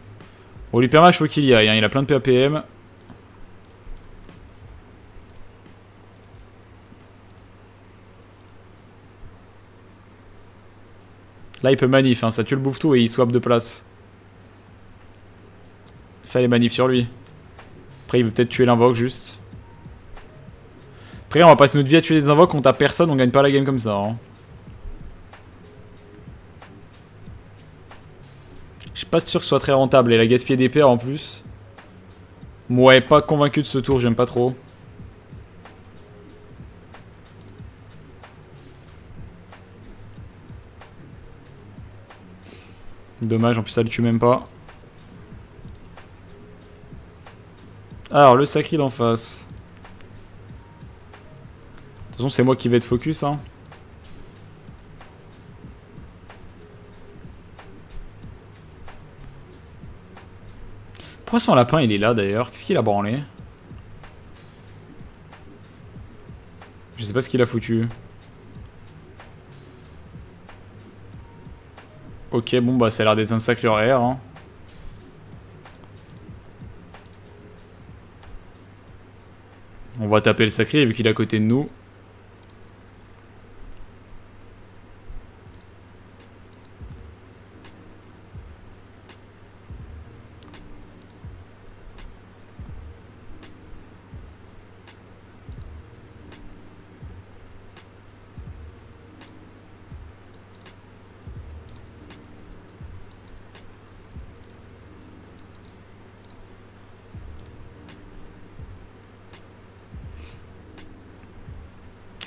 Bon, l'Huppermage, faut qu'il y aille, hein. Il a plein de PAPM. Là, il peut manif, hein. Ça tue le bouffe tout et il swap de place. Fallait manif sur lui. Après, il veut peut-être tuer l'invoque, juste. Après, on va passer notre vie à tuer des invoques, on tape personne, on gagne pas la game comme ça. Hein. Je suis pas sûr que ce soit très rentable, et la gaspiller des paires en plus. Ouais, pas convaincu de ce tour, j'aime pas trop. Dommage, en plus ça le tue même pas. Alors, le Sacri d'en face. De toute façon, c'est moi qui vais être focus, hein. Pourquoi son lapin, il est là, d'ailleurs? Qu'est-ce qu'il a branlé? Je sais pas ce qu'il a foutu. Ok, bon, bah, ça a l'air d'être un sacré horaire, hein. On va taper le Sacré vu qu'il est à côté de nous.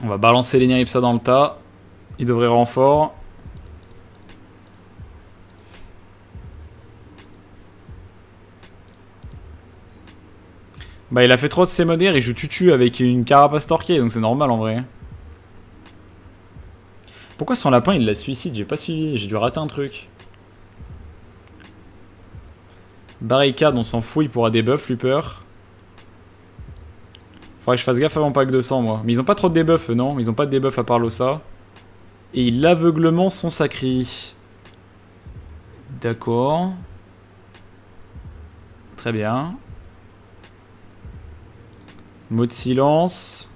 On va balancer l'Eniripsa dans le tas. Il devrait renfort. Bah il a fait trop de ses modères, il joue tutu avec une carapace torquée, donc c'est normal en vrai. Pourquoi son lapin il la suicide? J'ai pas suivi, j'ai dû rater un truc. Barricade, on s'en fout, il pourra débuff, Looper. Faudrait que je fasse gaffe avant pack 200 moi. Mais ils ont pas trop de débuffs, non? Ils ont pas de débuffs à part l'Osa. Et il aveuglement son sacri. D'accord. Très bien. Mot de silence.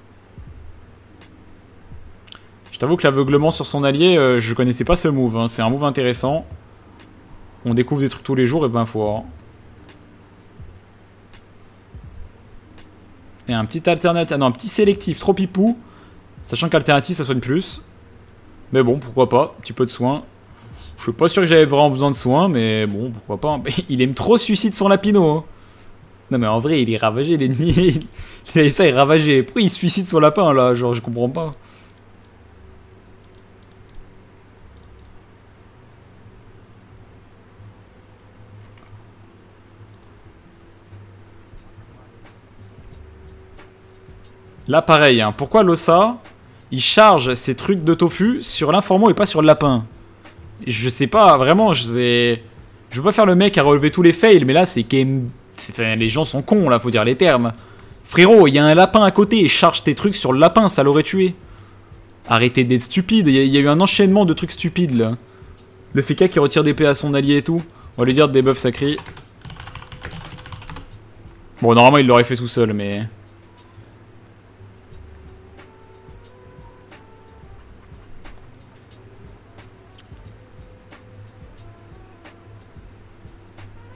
Je t'avoue que l'aveuglement sur son allié, je connaissais pas ce move. Hein. C'est un move intéressant. On découvre des trucs tous les jours et ben faut. Hein. Et un petit alternatif. Ah non, un petit sélectif trop pipou. Sachant qu'alternatif ça soigne plus. Mais bon, pourquoi pas. Petit peu de soin. Je suis pas sûr que j'avais vraiment besoin de soin, mais bon, pourquoi pas. Il aime trop suicide son lapino. Hein. Non mais en vrai il est ravagé les nids. Ça il est ravagé. Pourquoi il suicide son lapin là? Genre je comprends pas. Là pareil hein. Pourquoi l'Osa il charge ses trucs de tofu sur l'informant et pas sur le lapin? Je sais pas vraiment. Je veux pas faire le mec à relever tous les fails, mais là c'est quand même... Enfin, les gens sont cons là, faut dire les termes. Frérot, il y a un lapin à côté et charge tes trucs sur le lapin, ça l'aurait tué. Arrêtez d'être stupide, il y a eu un enchaînement de trucs stupides là. Le Féca qui retire des P à son allié et tout. On va lui dire de débuff sacré. Bon, normalement il l'aurait fait tout seul, mais...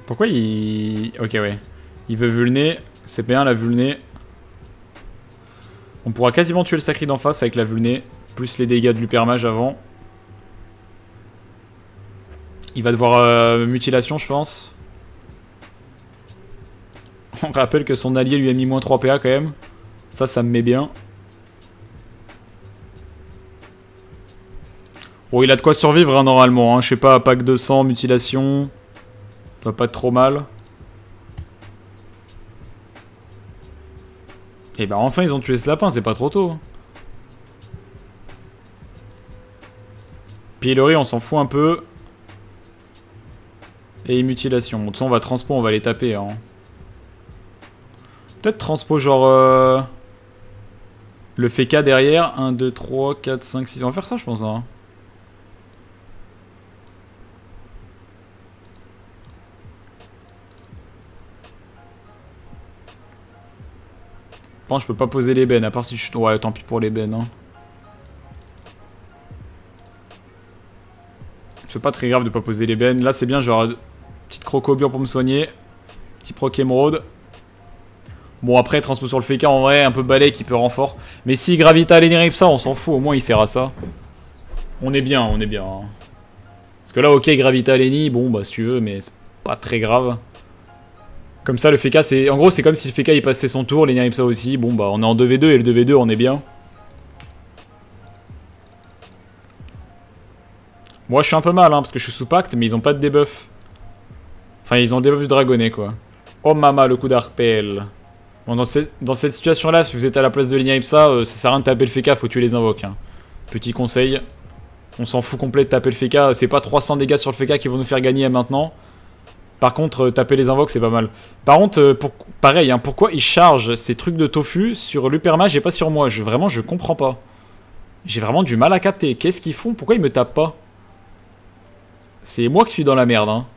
Pourquoi il... Ok ouais. Il veut vulner. CP1 la vulner. On pourra quasiment tuer le sacri d'en face avec la vulner. Plus les dégâts de l'Huppermage avant. Il va devoir mutilation je pense. On rappelle que son allié lui a mis moins 3 PA quand même. Ça, ça me met bien. Bon il a de quoi survivre hein, normalement. Hein. Je sais pas, pack 200, mutilation... Pas trop mal. Et bah enfin ils ont tué ce lapin, c'est pas trop tôt. Pilori on s'en fout un peu. Et mutilation. Bon de toute façon on va transpo, on va les taper hein. Peut-être transpo genre le Féca derrière. 1, 2, 3, 4, 5, 6. On va faire ça je pense hein. Je pense que je peux pas poser l'ébène, à part si je... Ouais, tant pis pour l'ébène. Hein. C'est pas très grave de pas poser l'ébène. Là, c'est bien, genre, petite crocobure pour me soigner. Petit proc émeraude. Bon, après, transpo sur le Féca, en vrai, un peu balai qui peut renfort. Mais si Gravita l'Eniripsa, on s'en fout, au moins il sert à ça. On est bien, on est bien. Hein. Parce que là, ok, Gravita l'Eni, bon, bah si tu veux, mais c'est pas très grave. Comme ça le Féca c'est... En gros c'est comme si le Féca il passait son tour, l'Eniripsa aussi. Bon bah on est en 2v2 et le 2v2 on est bien. Moi je suis un peu mal hein, parce que je suis sous pacte mais ils ont pas de debuff. Enfin ils ont le debuff du dragonnet quoi. Oh mama le coup d'arpel. Bon dans cette situation là si vous êtes à la place de l'Eniripsa ça sert à rien de taper le Féca, faut tuer les invoques. Hein. Petit conseil. On s'en fout complet de taper le Féca, c'est pas 300 dégâts sur le Féca qui vont nous faire gagner maintenant. Par contre, taper les invoques, c'est pas mal. Par contre, pareil, hein, pourquoi il charge ces trucs de tofu sur l'Huppermage et pas sur moi? Vraiment, je comprends pas. J'ai vraiment du mal à capter. Qu'est-ce qu'ils font? Pourquoi ils me tapent pas? C'est moi qui suis dans la merde. Hein.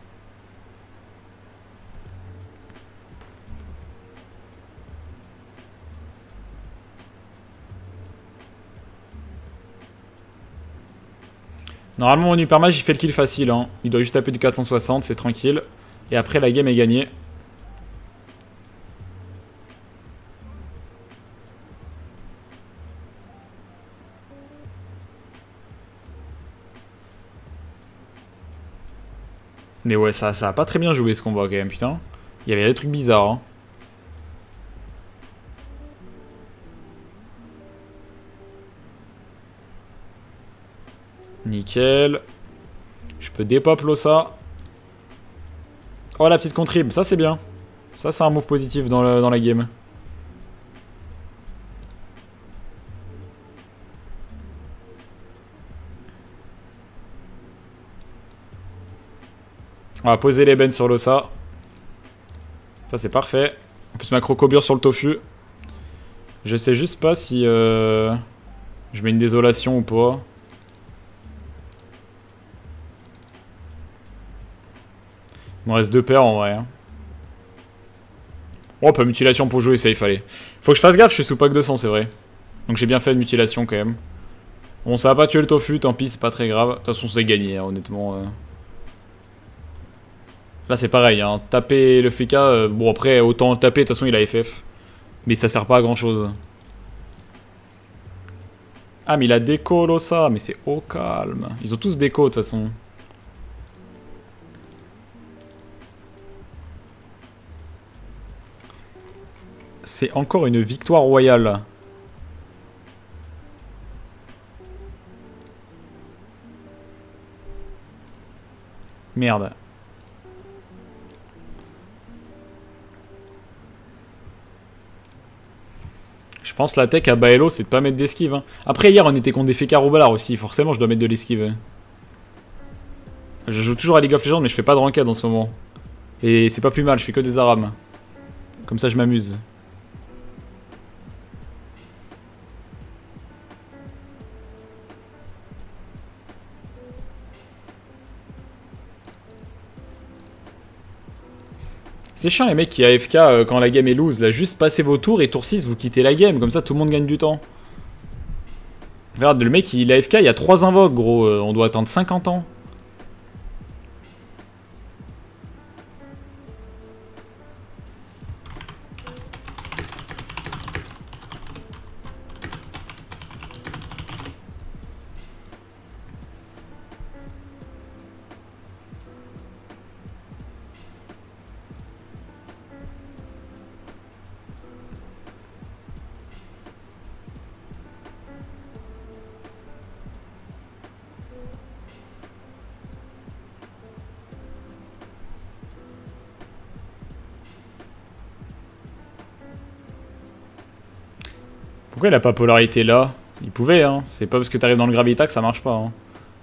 Normalement, mon Huppermage, il fait le kill facile. Hein. Il doit juste taper du 460, c'est tranquille. Et après la game est gagnée. Mais ouais ça a pas très bien joué ce combat quand même putain. Il y avait des trucs bizarres hein. Nickel. Je peux dépopler ça. Oh, la petite contrib, ça c'est bien. Ça c'est un move positif dans, dans la game. On va poser les bennes sur l'Osa. Ça c'est parfait. En plus ma crocobure sur le tofu. Je sais juste pas si je mets une désolation ou pas. Il m'en reste deux paires en vrai. Oh, pas mutilation pour jouer safe, allez. Faut que je fasse gaffe, je suis sous pack 200 c'est vrai. Donc j'ai bien fait de mutilation quand même. Bon, ça a pas tué le tofu, tant pis, c'est pas très grave. De toute façon c'est gagné hein, honnêtement. Là c'est pareil, hein. Taper le Féca, bon après autant le taper, de toute façon il a FF. Mais ça sert pas à grand chose. Ah mais il a déco l'Osa, mais c'est au calme. Ils ont tous déco de toute façon. C'est encore une victoire royale. Merde. Je pense la tech à Baello, c'est de pas mettre d'esquive. Hein. Après, hier, on était contre des Féca Roublard aussi. Forcément, je dois mettre de l'esquive. Je joue toujours à League of Legends, mais je fais pas de ranked en ce moment. Et c'est pas plus mal, je fais que des arames. Comme ça, je m'amuse. C'est chiant les mecs qui AFK quand la game est loose, là juste passez vos tours et tour 6 vous quittez la game, comme ça tout le monde gagne du temps. Regarde le mec il AFK, il y a 3 invoques gros, on doit attendre 50 ans. Pourquoi il a pas polarité là? Il pouvait hein, c'est pas parce que t'arrives dans le gravita que ça marche pas hein.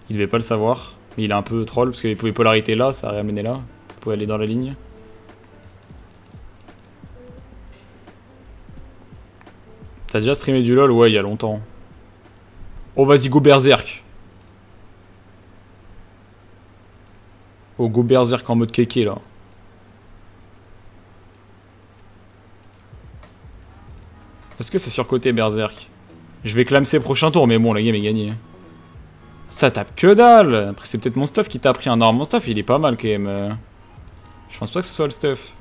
Il devait pas le savoir. Mais il a un peu troll parce qu'il pouvait polarité là, ça a ramené là. Il pouvait aller dans la ligne. T'as déjà streamé du LOL? Ouais, il y a longtemps. Oh vas-y go berserk. Oh go berserk en mode kéké là. Est-ce que c'est surcoté berserk? Je vais clamser prochain tour, mais bon, la game est gagnée. Ça tape que dalle. Après, c'est peut-être mon stuff qui t'a pris un arme. Mon stuff, il est pas mal quand même. Je pense pas que ce soit le stuff.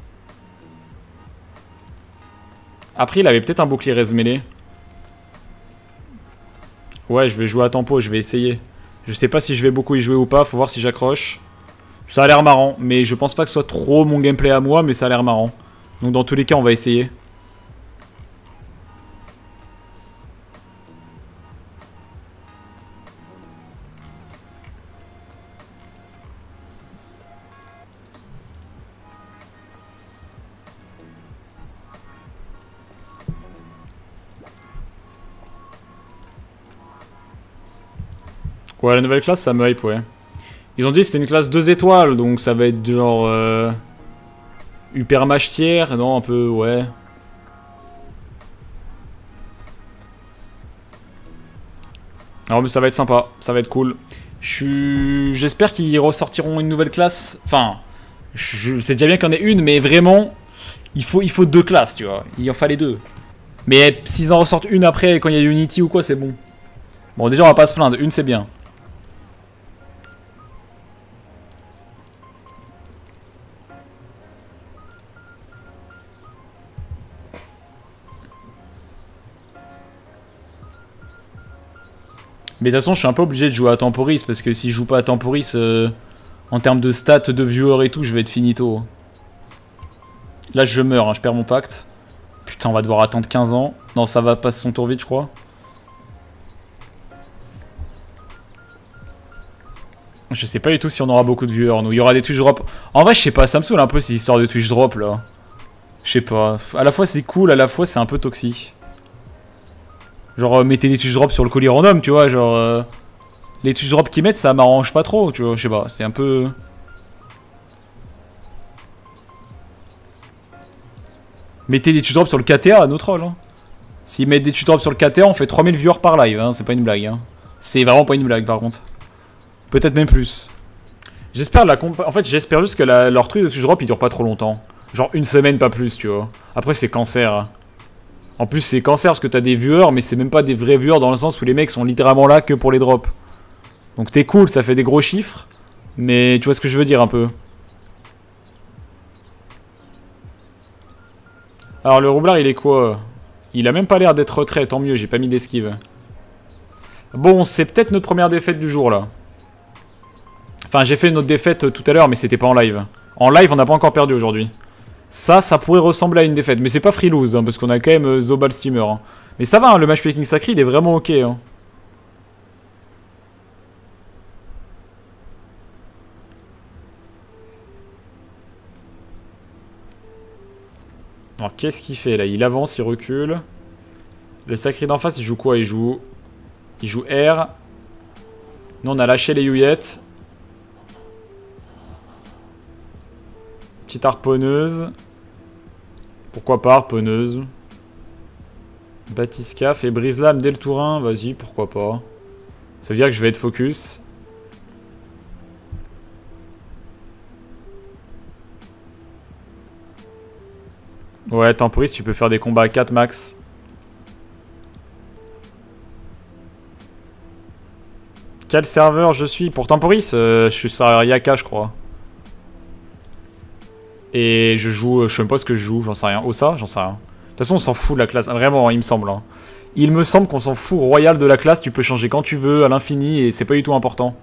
Après, il avait peut-être un bouclier resmêlé. Ouais, je vais jouer à tempo, je vais essayer. Je sais pas si je vais beaucoup y jouer ou pas, faut voir si j'accroche. Ça a l'air marrant, mais je pense pas que ce soit trop mon gameplay à moi, mais ça a l'air marrant. Donc dans tous les cas, on va essayer. Ouais, la nouvelle classe, ça me hype, ouais. Ils ont dit que c'était une classe 2 étoiles, donc ça va être genre... Huppermage tiers, non, un peu, ouais. Alors, mais ça va être sympa, ça va être cool. J'espère qu'ils ressortiront une nouvelle classe. Enfin, c'est déjà bien qu'il y en ait une, mais vraiment, il faut deux classes, tu vois. Il en fallait deux. Mais s'ils en ressortent une après, quand il y a Unity ou quoi, c'est bon. Bon, déjà, on va pas se plaindre, une c'est bien. Mais de toute façon, je suis un peu obligé de jouer à Temporis, parce que si je joue pas à Temporis, en termes de stats, de viewers et tout, je vais être finito. Là, je meurs, hein, je perds mon pacte. Putain, on va devoir attendre 15 ans. Non, ça va passer son tour vite, je crois. Je sais pas du tout si on aura beaucoup de viewers, nous. Il y aura des Twitch drops. En vrai, je sais pas, ça me saoule un peu ces histoires de Twitch drop là. Je sais pas. À la fois c'est cool, à la fois c'est un peu toxique. Genre, mettez des Twitch drops sur le colis random, tu vois. Genre, les Twitch drops qu'ils mettent, ça m'arrange pas trop, tu vois. Je sais pas, c'est un peu. Mettez des Twitch drops sur le KTA, nos trolls. Hein. S'ils mettent des Twitch drops sur le KTA, on fait 3000 viewers par live, hein. C'est pas une blague. Hein. C'est vraiment pas une blague par contre. Peut-être même plus. J'espère la comp... En fait, j'espère juste que leur truc de Twitch drop il dure pas trop longtemps. Genre une semaine, pas plus, tu vois. Après, c'est cancer. En plus, c'est cancer parce que t'as des viewers, mais c'est même pas des vrais viewers dans le sens où les mecs sont littéralement là que pour les drops. Donc t'es cool, ça fait des gros chiffres. Mais tu vois ce que je veux dire un peu. Alors le roublard, il est quoi? Il a même pas l'air d'être retrait, tant mieux, j'ai pas mis d'esquive. Bon, c'est peut-être notre première défaite du jour là. Enfin, j'ai fait notre défaite tout à l'heure, mais c'était pas en live. En live, on n'a pas encore perdu aujourd'hui. Ça pourrait ressembler à une défaite. Mais c'est pas free lose, hein, parce qu'on a quand même Zobal Steamer. Hein. Mais ça va, hein, le match picking sacré, il est vraiment ok. Hein. Alors, qu'est-ce qu'il fait là? Il avance, il recule. Le sacré d'en face, il joue quoi? Il joue R. Nous, on a lâché les Youyettes. Petite harponneuse. Pourquoi pas harponneuse. Batiscaf et brise-lame dès le tour 1. Vas-y, pourquoi pas. Ça veut dire que je vais être focus. Ouais, temporis, tu peux faire des combats à 4 max. Quel serveur je suis? Pour temporis, je suis sur Ariaka, je crois. Et je joue, je sais même pas ce que je joue, j'en sais rien. Osa, j'en sais rien. De toute façon, on s'en fout de la classe, vraiment, il me semble. Hein. Il me semble qu'on s'en fout royal de la classe, tu peux changer quand tu veux, à l'infini, et c'est pas du tout important.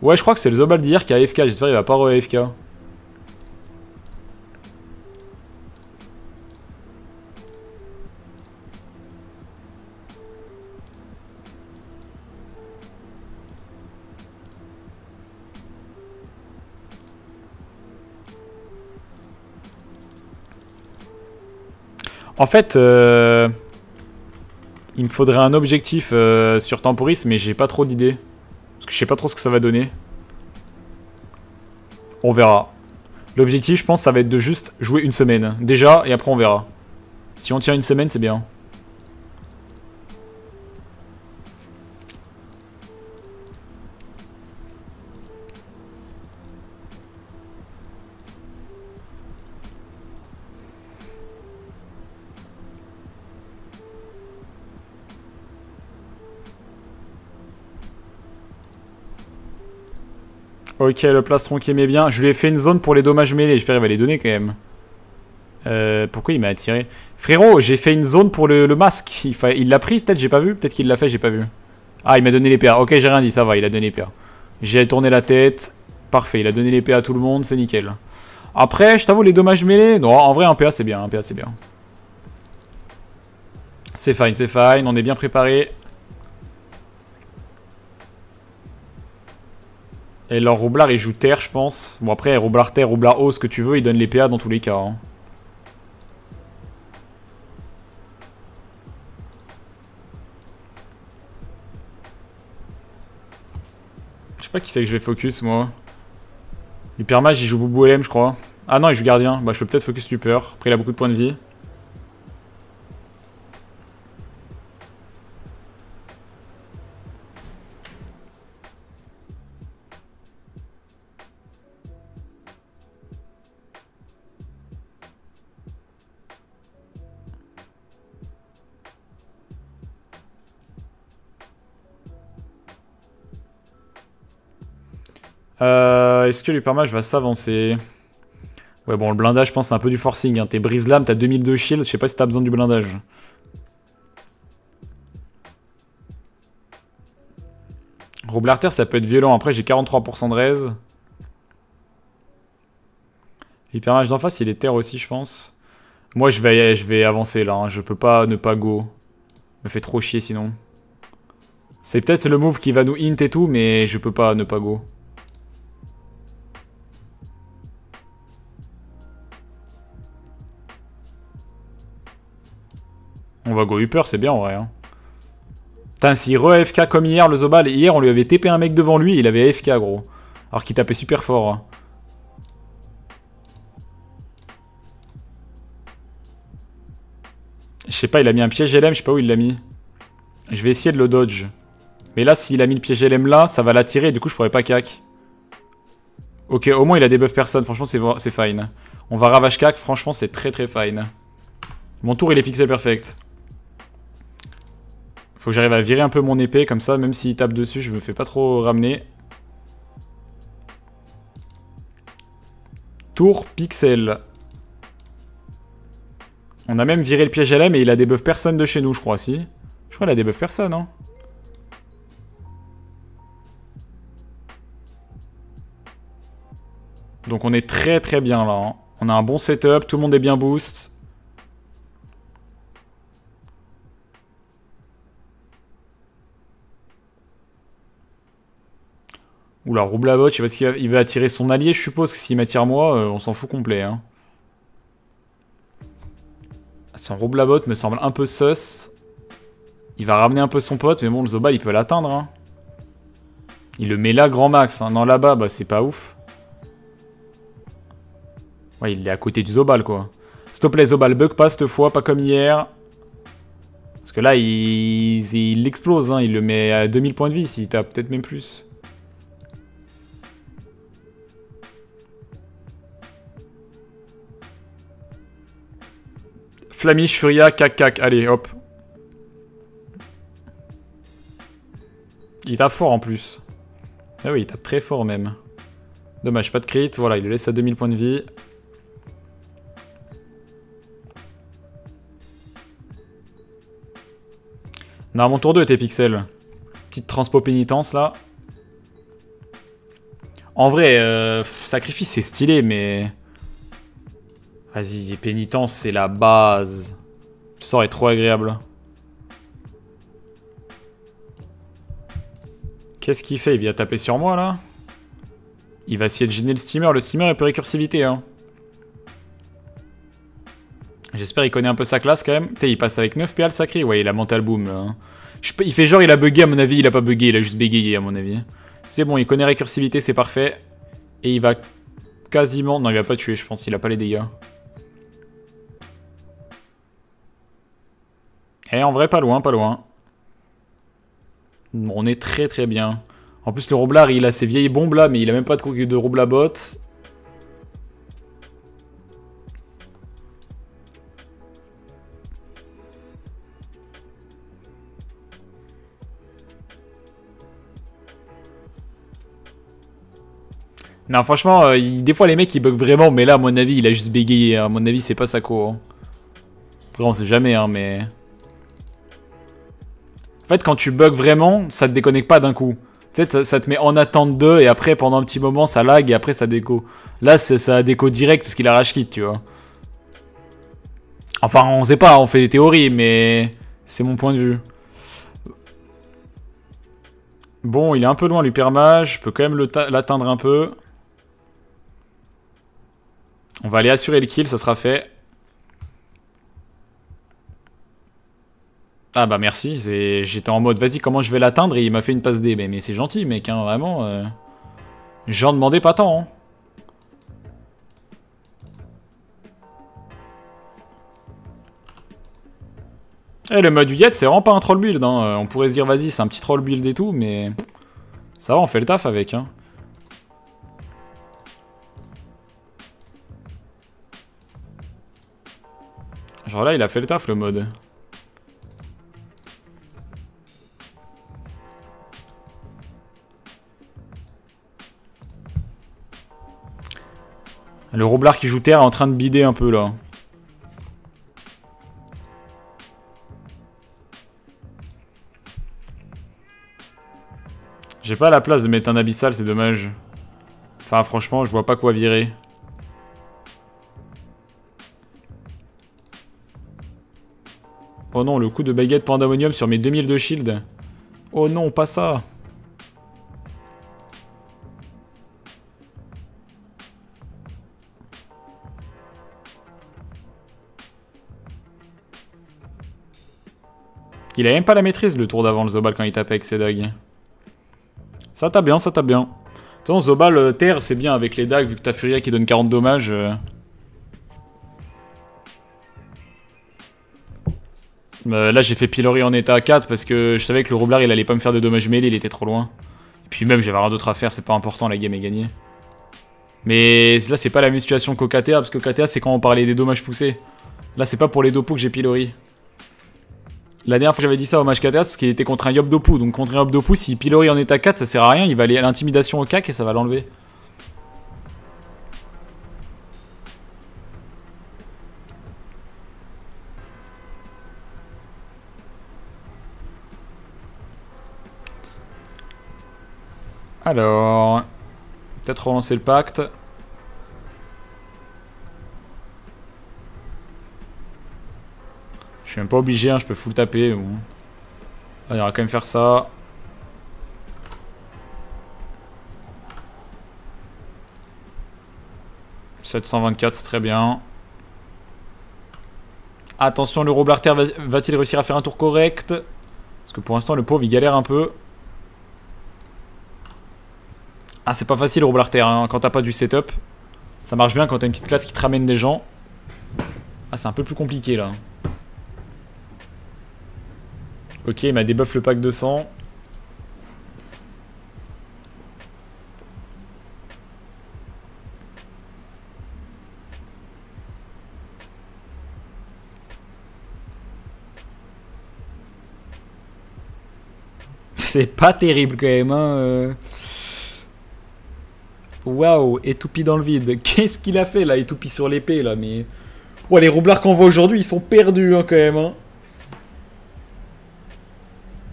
Ouais, je crois que c'est le Zobal d'hier qui a AFK, j'espère qu'il va pas re-AFK. En fait, il me faudrait un objectif sur Temporis, mais j'ai pas trop d'idées. Parce que je sais pas trop ce que ça va donner. On verra. L'objectif, je pense, ça va être de juste jouer une semaine. Déjà, et après on verra. Si on tient une semaine, c'est bien. Ok, le plastron qui aimait bien. Je lui ai fait une zone pour les dommages mêlés. J'espère qu'il va les donner quand même. Pourquoi il m'a attiré? Frérot, j'ai fait une zone pour le masque. Il l'a pris peut-être, j'ai pas vu. Peut-être qu'il l'a fait, j'ai pas vu. Ah, il m'a donné les PA. Ok, j'ai rien dit, ça va, il a donné les PA. J'ai tourné la tête. Parfait, il a donné les PA à tout le monde, c'est nickel. Après, je t'avoue, les dommages mêlés. Non, en vrai, un PA c'est bien, un PA c'est bien. C'est fine, c'est fine. On est bien préparé. Et leur roublard il joue terre je pense. Bon après roublard terre, roublard haut, ce que tu veux, il donne les PA dans tous les cas. Hein. Je sais pas qui c'est que je vais focus moi. L'Huppermage il joue Boubou LM je crois. Ah non il joue gardien, bah je peux peut-être focus l'Hupper. Après il a beaucoup de points de vie. Est-ce que l'Huppermage va s'avancer? Ouais bon le blindage je pense c'est un peu du forcing hein. T'es brise-lame, t'as 2002 shield, je sais pas si t'as besoin du blindage. Roublard terre ça peut être violent, après j'ai 43% de raise. L'Huppermage d'en face il est terre aussi je pense. Moi je vais avancer là, hein. Je peux pas ne pas go. Me fait trop chier sinon. C'est peut-être le move qui va nous hint et tout mais je peux pas ne pas go. On va go Hupper, c'est bien en vrai. Hein. Putain, s'il re-AFK comme hier, le Zobal. Hier, on lui avait TP un mec devant lui, il avait AFK, gros. Alors qu'il tapait super fort. Hein. Je sais pas, il a mis un piège LM, je sais pas où il l'a mis. Je vais essayer de le dodge. Mais là, s'il a mis le piège LM là, ça va l'attirer et du coup, je pourrais pas cac. Ok, au moins, il a des buffs personne. Franchement, c'est fine. On va ravage cac. Franchement, c'est très très fine. Mon tour, il est pixel perfect. Faut que j'arrive à virer un peu mon épée. Comme ça, même s'il tape dessus, je me fais pas trop ramener. Tour pixel. On a même viré le piège LM et il a débuff personne de chez nous, je crois, si. Je crois qu'il a débuff personne, hein. Donc on est très très bien là. Hein. On a un bon setup, tout le monde est bien boost. Oula, Roublard, je sais pas ce qu'il veut attirer son allié, je suppose que s'il m'attire moi, on s'en fout complet. Hein. Son Roublard me semble un peu sus. Il va ramener un peu son pote, mais bon, le Zobal, il peut l'atteindre. Hein. Il le met là, grand max. Hein. Non, là-bas, bah, c'est pas ouf. Ouais, il est à côté du Zobal, quoi. S'il te plaît, Zobal, bug pas cette fois, pas comme hier. Parce que là, il explose. Hein. Il le met à 2000 points de vie, s'il tape peut-être même plus. Flamish, Furia, cac, cac. Allez, hop. Il tape fort en plus. Ah oui, il tape très fort même. Dommage, pas de crit. Voilà, il le laisse à 2000 points de vie. Non, mon tour 2 était pixel. Petite transpo pénitence là. En vrai, sacrifice c'est stylé, mais... Vas-y, pénitence, c'est la base. Le sort est trop agréable. Qu'est-ce qu'il fait? Il vient taper sur moi, là. Il va essayer de gêner le steamer. Le steamer, il peut récursivité, hein. J'espère qu'il connaît un peu sa classe, quand même. Putain, il passe avec 9 PA, le sacré. Ouais, il a mental boom, là. Hein. Il fait genre, il a bugué, à mon avis. Il a pas bugué, il a juste bégayé, à mon avis. C'est bon, il connaît récursivité, c'est parfait. Et il va quasiment... Non, il va pas tuer, je pense. Il a pas les dégâts. Eh, en vrai, pas loin, pas loin. On est très très bien. En plus, le Roublard, il a ses vieilles bombes là, mais il a même pas de Roublard bot. Non, franchement, des fois les mecs ils bug vraiment, mais là, à mon avis, il a juste bégayé. Hein. À mon avis, c'est pas sa cour. Hein. Après, on sait jamais, hein, mais. En fait, quand tu bugs vraiment, ça te déconnecte pas d'un coup. Tu sais, ça te met en attente de, et après, pendant un petit moment, ça lag, et après, ça déco. Là, ça déco direct, parce qu'il a rage quit, tu vois. Enfin, on sait pas, on fait des théories, mais c'est mon point de vue. Bon, il est un peu loin, l'Huppermage. Je peux quand même l'atteindre un peu. On va aller assurer le kill, ça sera fait. Ah bah merci, j'étais en mode vas-y comment je vais l'atteindre et il m'a fait une passe D. Mais c'est gentil mec, hein, vraiment. J'en demandais pas tant. Hein. Et le mode Huyette c'est vraiment pas un troll build. Hein. On pourrait se dire vas-y c'est un petit troll build et tout, mais ça va on fait le taf avec. Hein. Genre là il a fait le taf le mode. Le Roublard qui joue terre est en train de bider un peu là. J'ai pas la place de mettre un abyssal, c'est dommage. Enfin franchement, je vois pas quoi virer. Oh non, le coup de baguette pandamonium sur mes 2000 de shield. Oh non, pas ça. Il a même pas la maîtrise le tour d'avant, le Zobal, quand il tape avec ses dagues. Ça tape bien, ça tape bien. Attends, Zobal, terre, c'est bien avec les dagues, vu que t'as Furia qui donne 40 dommages. Là, j'ai fait Pilori en état 4 parce que je savais que le Roublard, il allait pas me faire de dommages mêlés, il était trop loin. Et puis même, j'avais rien d'autre à faire, c'est pas important, la game est gagnée. Mais là, c'est pas la même situation qu'au KTA, parce que KTA, c'est quand on parlait des dommages poussés. Là, c'est pas pour les Dopus que j'ai Pilori. La dernière fois j'avais dit ça au match KTA parce qu'il était contre un Yop Dopu. Donc contre un Yop Dopu, si Pilori en état 4, ça sert à rien, il va aller à l'intimidation au cac et ça va l'enlever. Alors... peut-être relancer le pacte. Je suis même pas obligé, hein, je peux full taper. Bon. Allez, on va quand même faire ça. ...724, c'est très bien. Attention, le Roublard terre va-t-il réussir à faire un tour correct? Parce que pour l'instant, le pauvre, il galère un peu. Ah, c'est pas facile, Roublard terre, hein, quand t'as pas du setup. Ça marche bien quand t'as une petite classe qui te ramène des gens. Ah, c'est un peu plus compliqué, là. Ok, il m'a débuff le pack de sang. C'est pas terrible quand même, hein. Waouh, étoupie dans le vide. Qu'est-ce qu'il a fait là, étoupie sur l'épée là, mais... Ouais, les roublards qu'on voit aujourd'hui, ils sont perdus, hein, quand même, hein.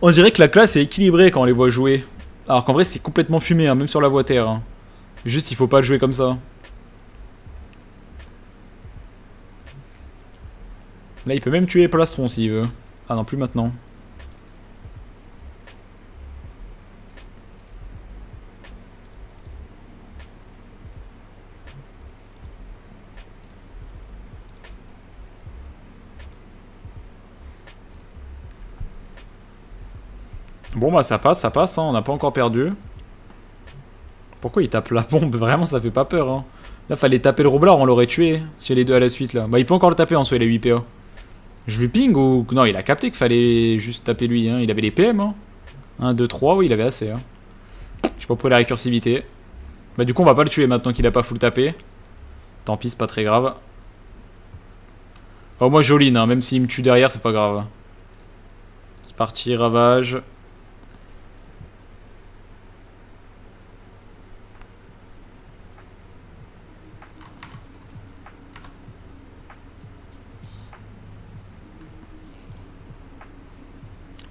On dirait que la classe est équilibrée quand on les voit jouer. Alors qu'en vrai c'est complètement fumé, hein, même sur la voie terre. Hein. Juste il faut pas jouer comme ça. Là il peut même tuer les plastrons s'il veut. Ah non, plus maintenant. Bon bah ça passe, hein. On n'a pas encore perdu. Pourquoi il tape la bombe? Vraiment ça fait pas peur, hein. Là fallait taper le Roublard, on l'aurait tué. Si les deux à la suite là. Bah il peut encore le taper en soi, il a 8 PA. Je lui ping ou... Non il a capté qu'il fallait juste taper lui, hein. Il avait les PM, hein. 1, 2, 3, oui il avait assez, hein. Je sais pas pourquoi la récursivité. Bah du coup on va pas le tuer maintenant qu'il a pas full tapé. Tant pis, c'est pas très grave. Oh moi Joline, hein. Même s'il me tue derrière c'est pas grave. C'est parti, ravage.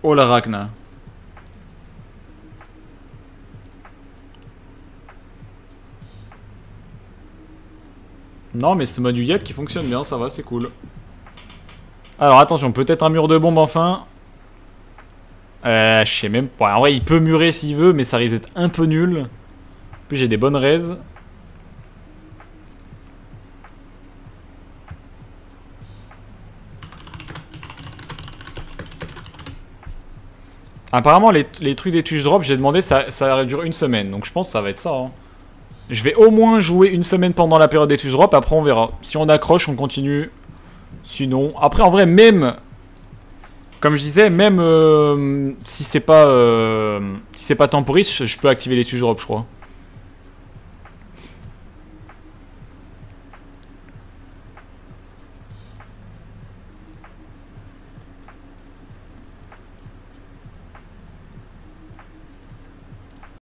Oh la Ragna. Non mais c'est mode Huyette qui fonctionne bien, ça va, c'est cool. Alors attention, peut-être un mur de bombe enfin. Je sais même pas. En vrai il peut murer s'il veut mais ça risque d'être un peu nul. En plus j'ai des bonnes raises. Apparemment les trucs des Twitch Drop, j'ai demandé, ça dure une semaine, donc je pense que ça va être ça. Hein. Je vais au moins jouer une semaine pendant la période des Twitch Drop, après on verra. Si on accroche, on continue. Sinon, après en vrai, même, comme je disais, même si c'est pas Temporis, je peux activer les Twitch Drop, je crois.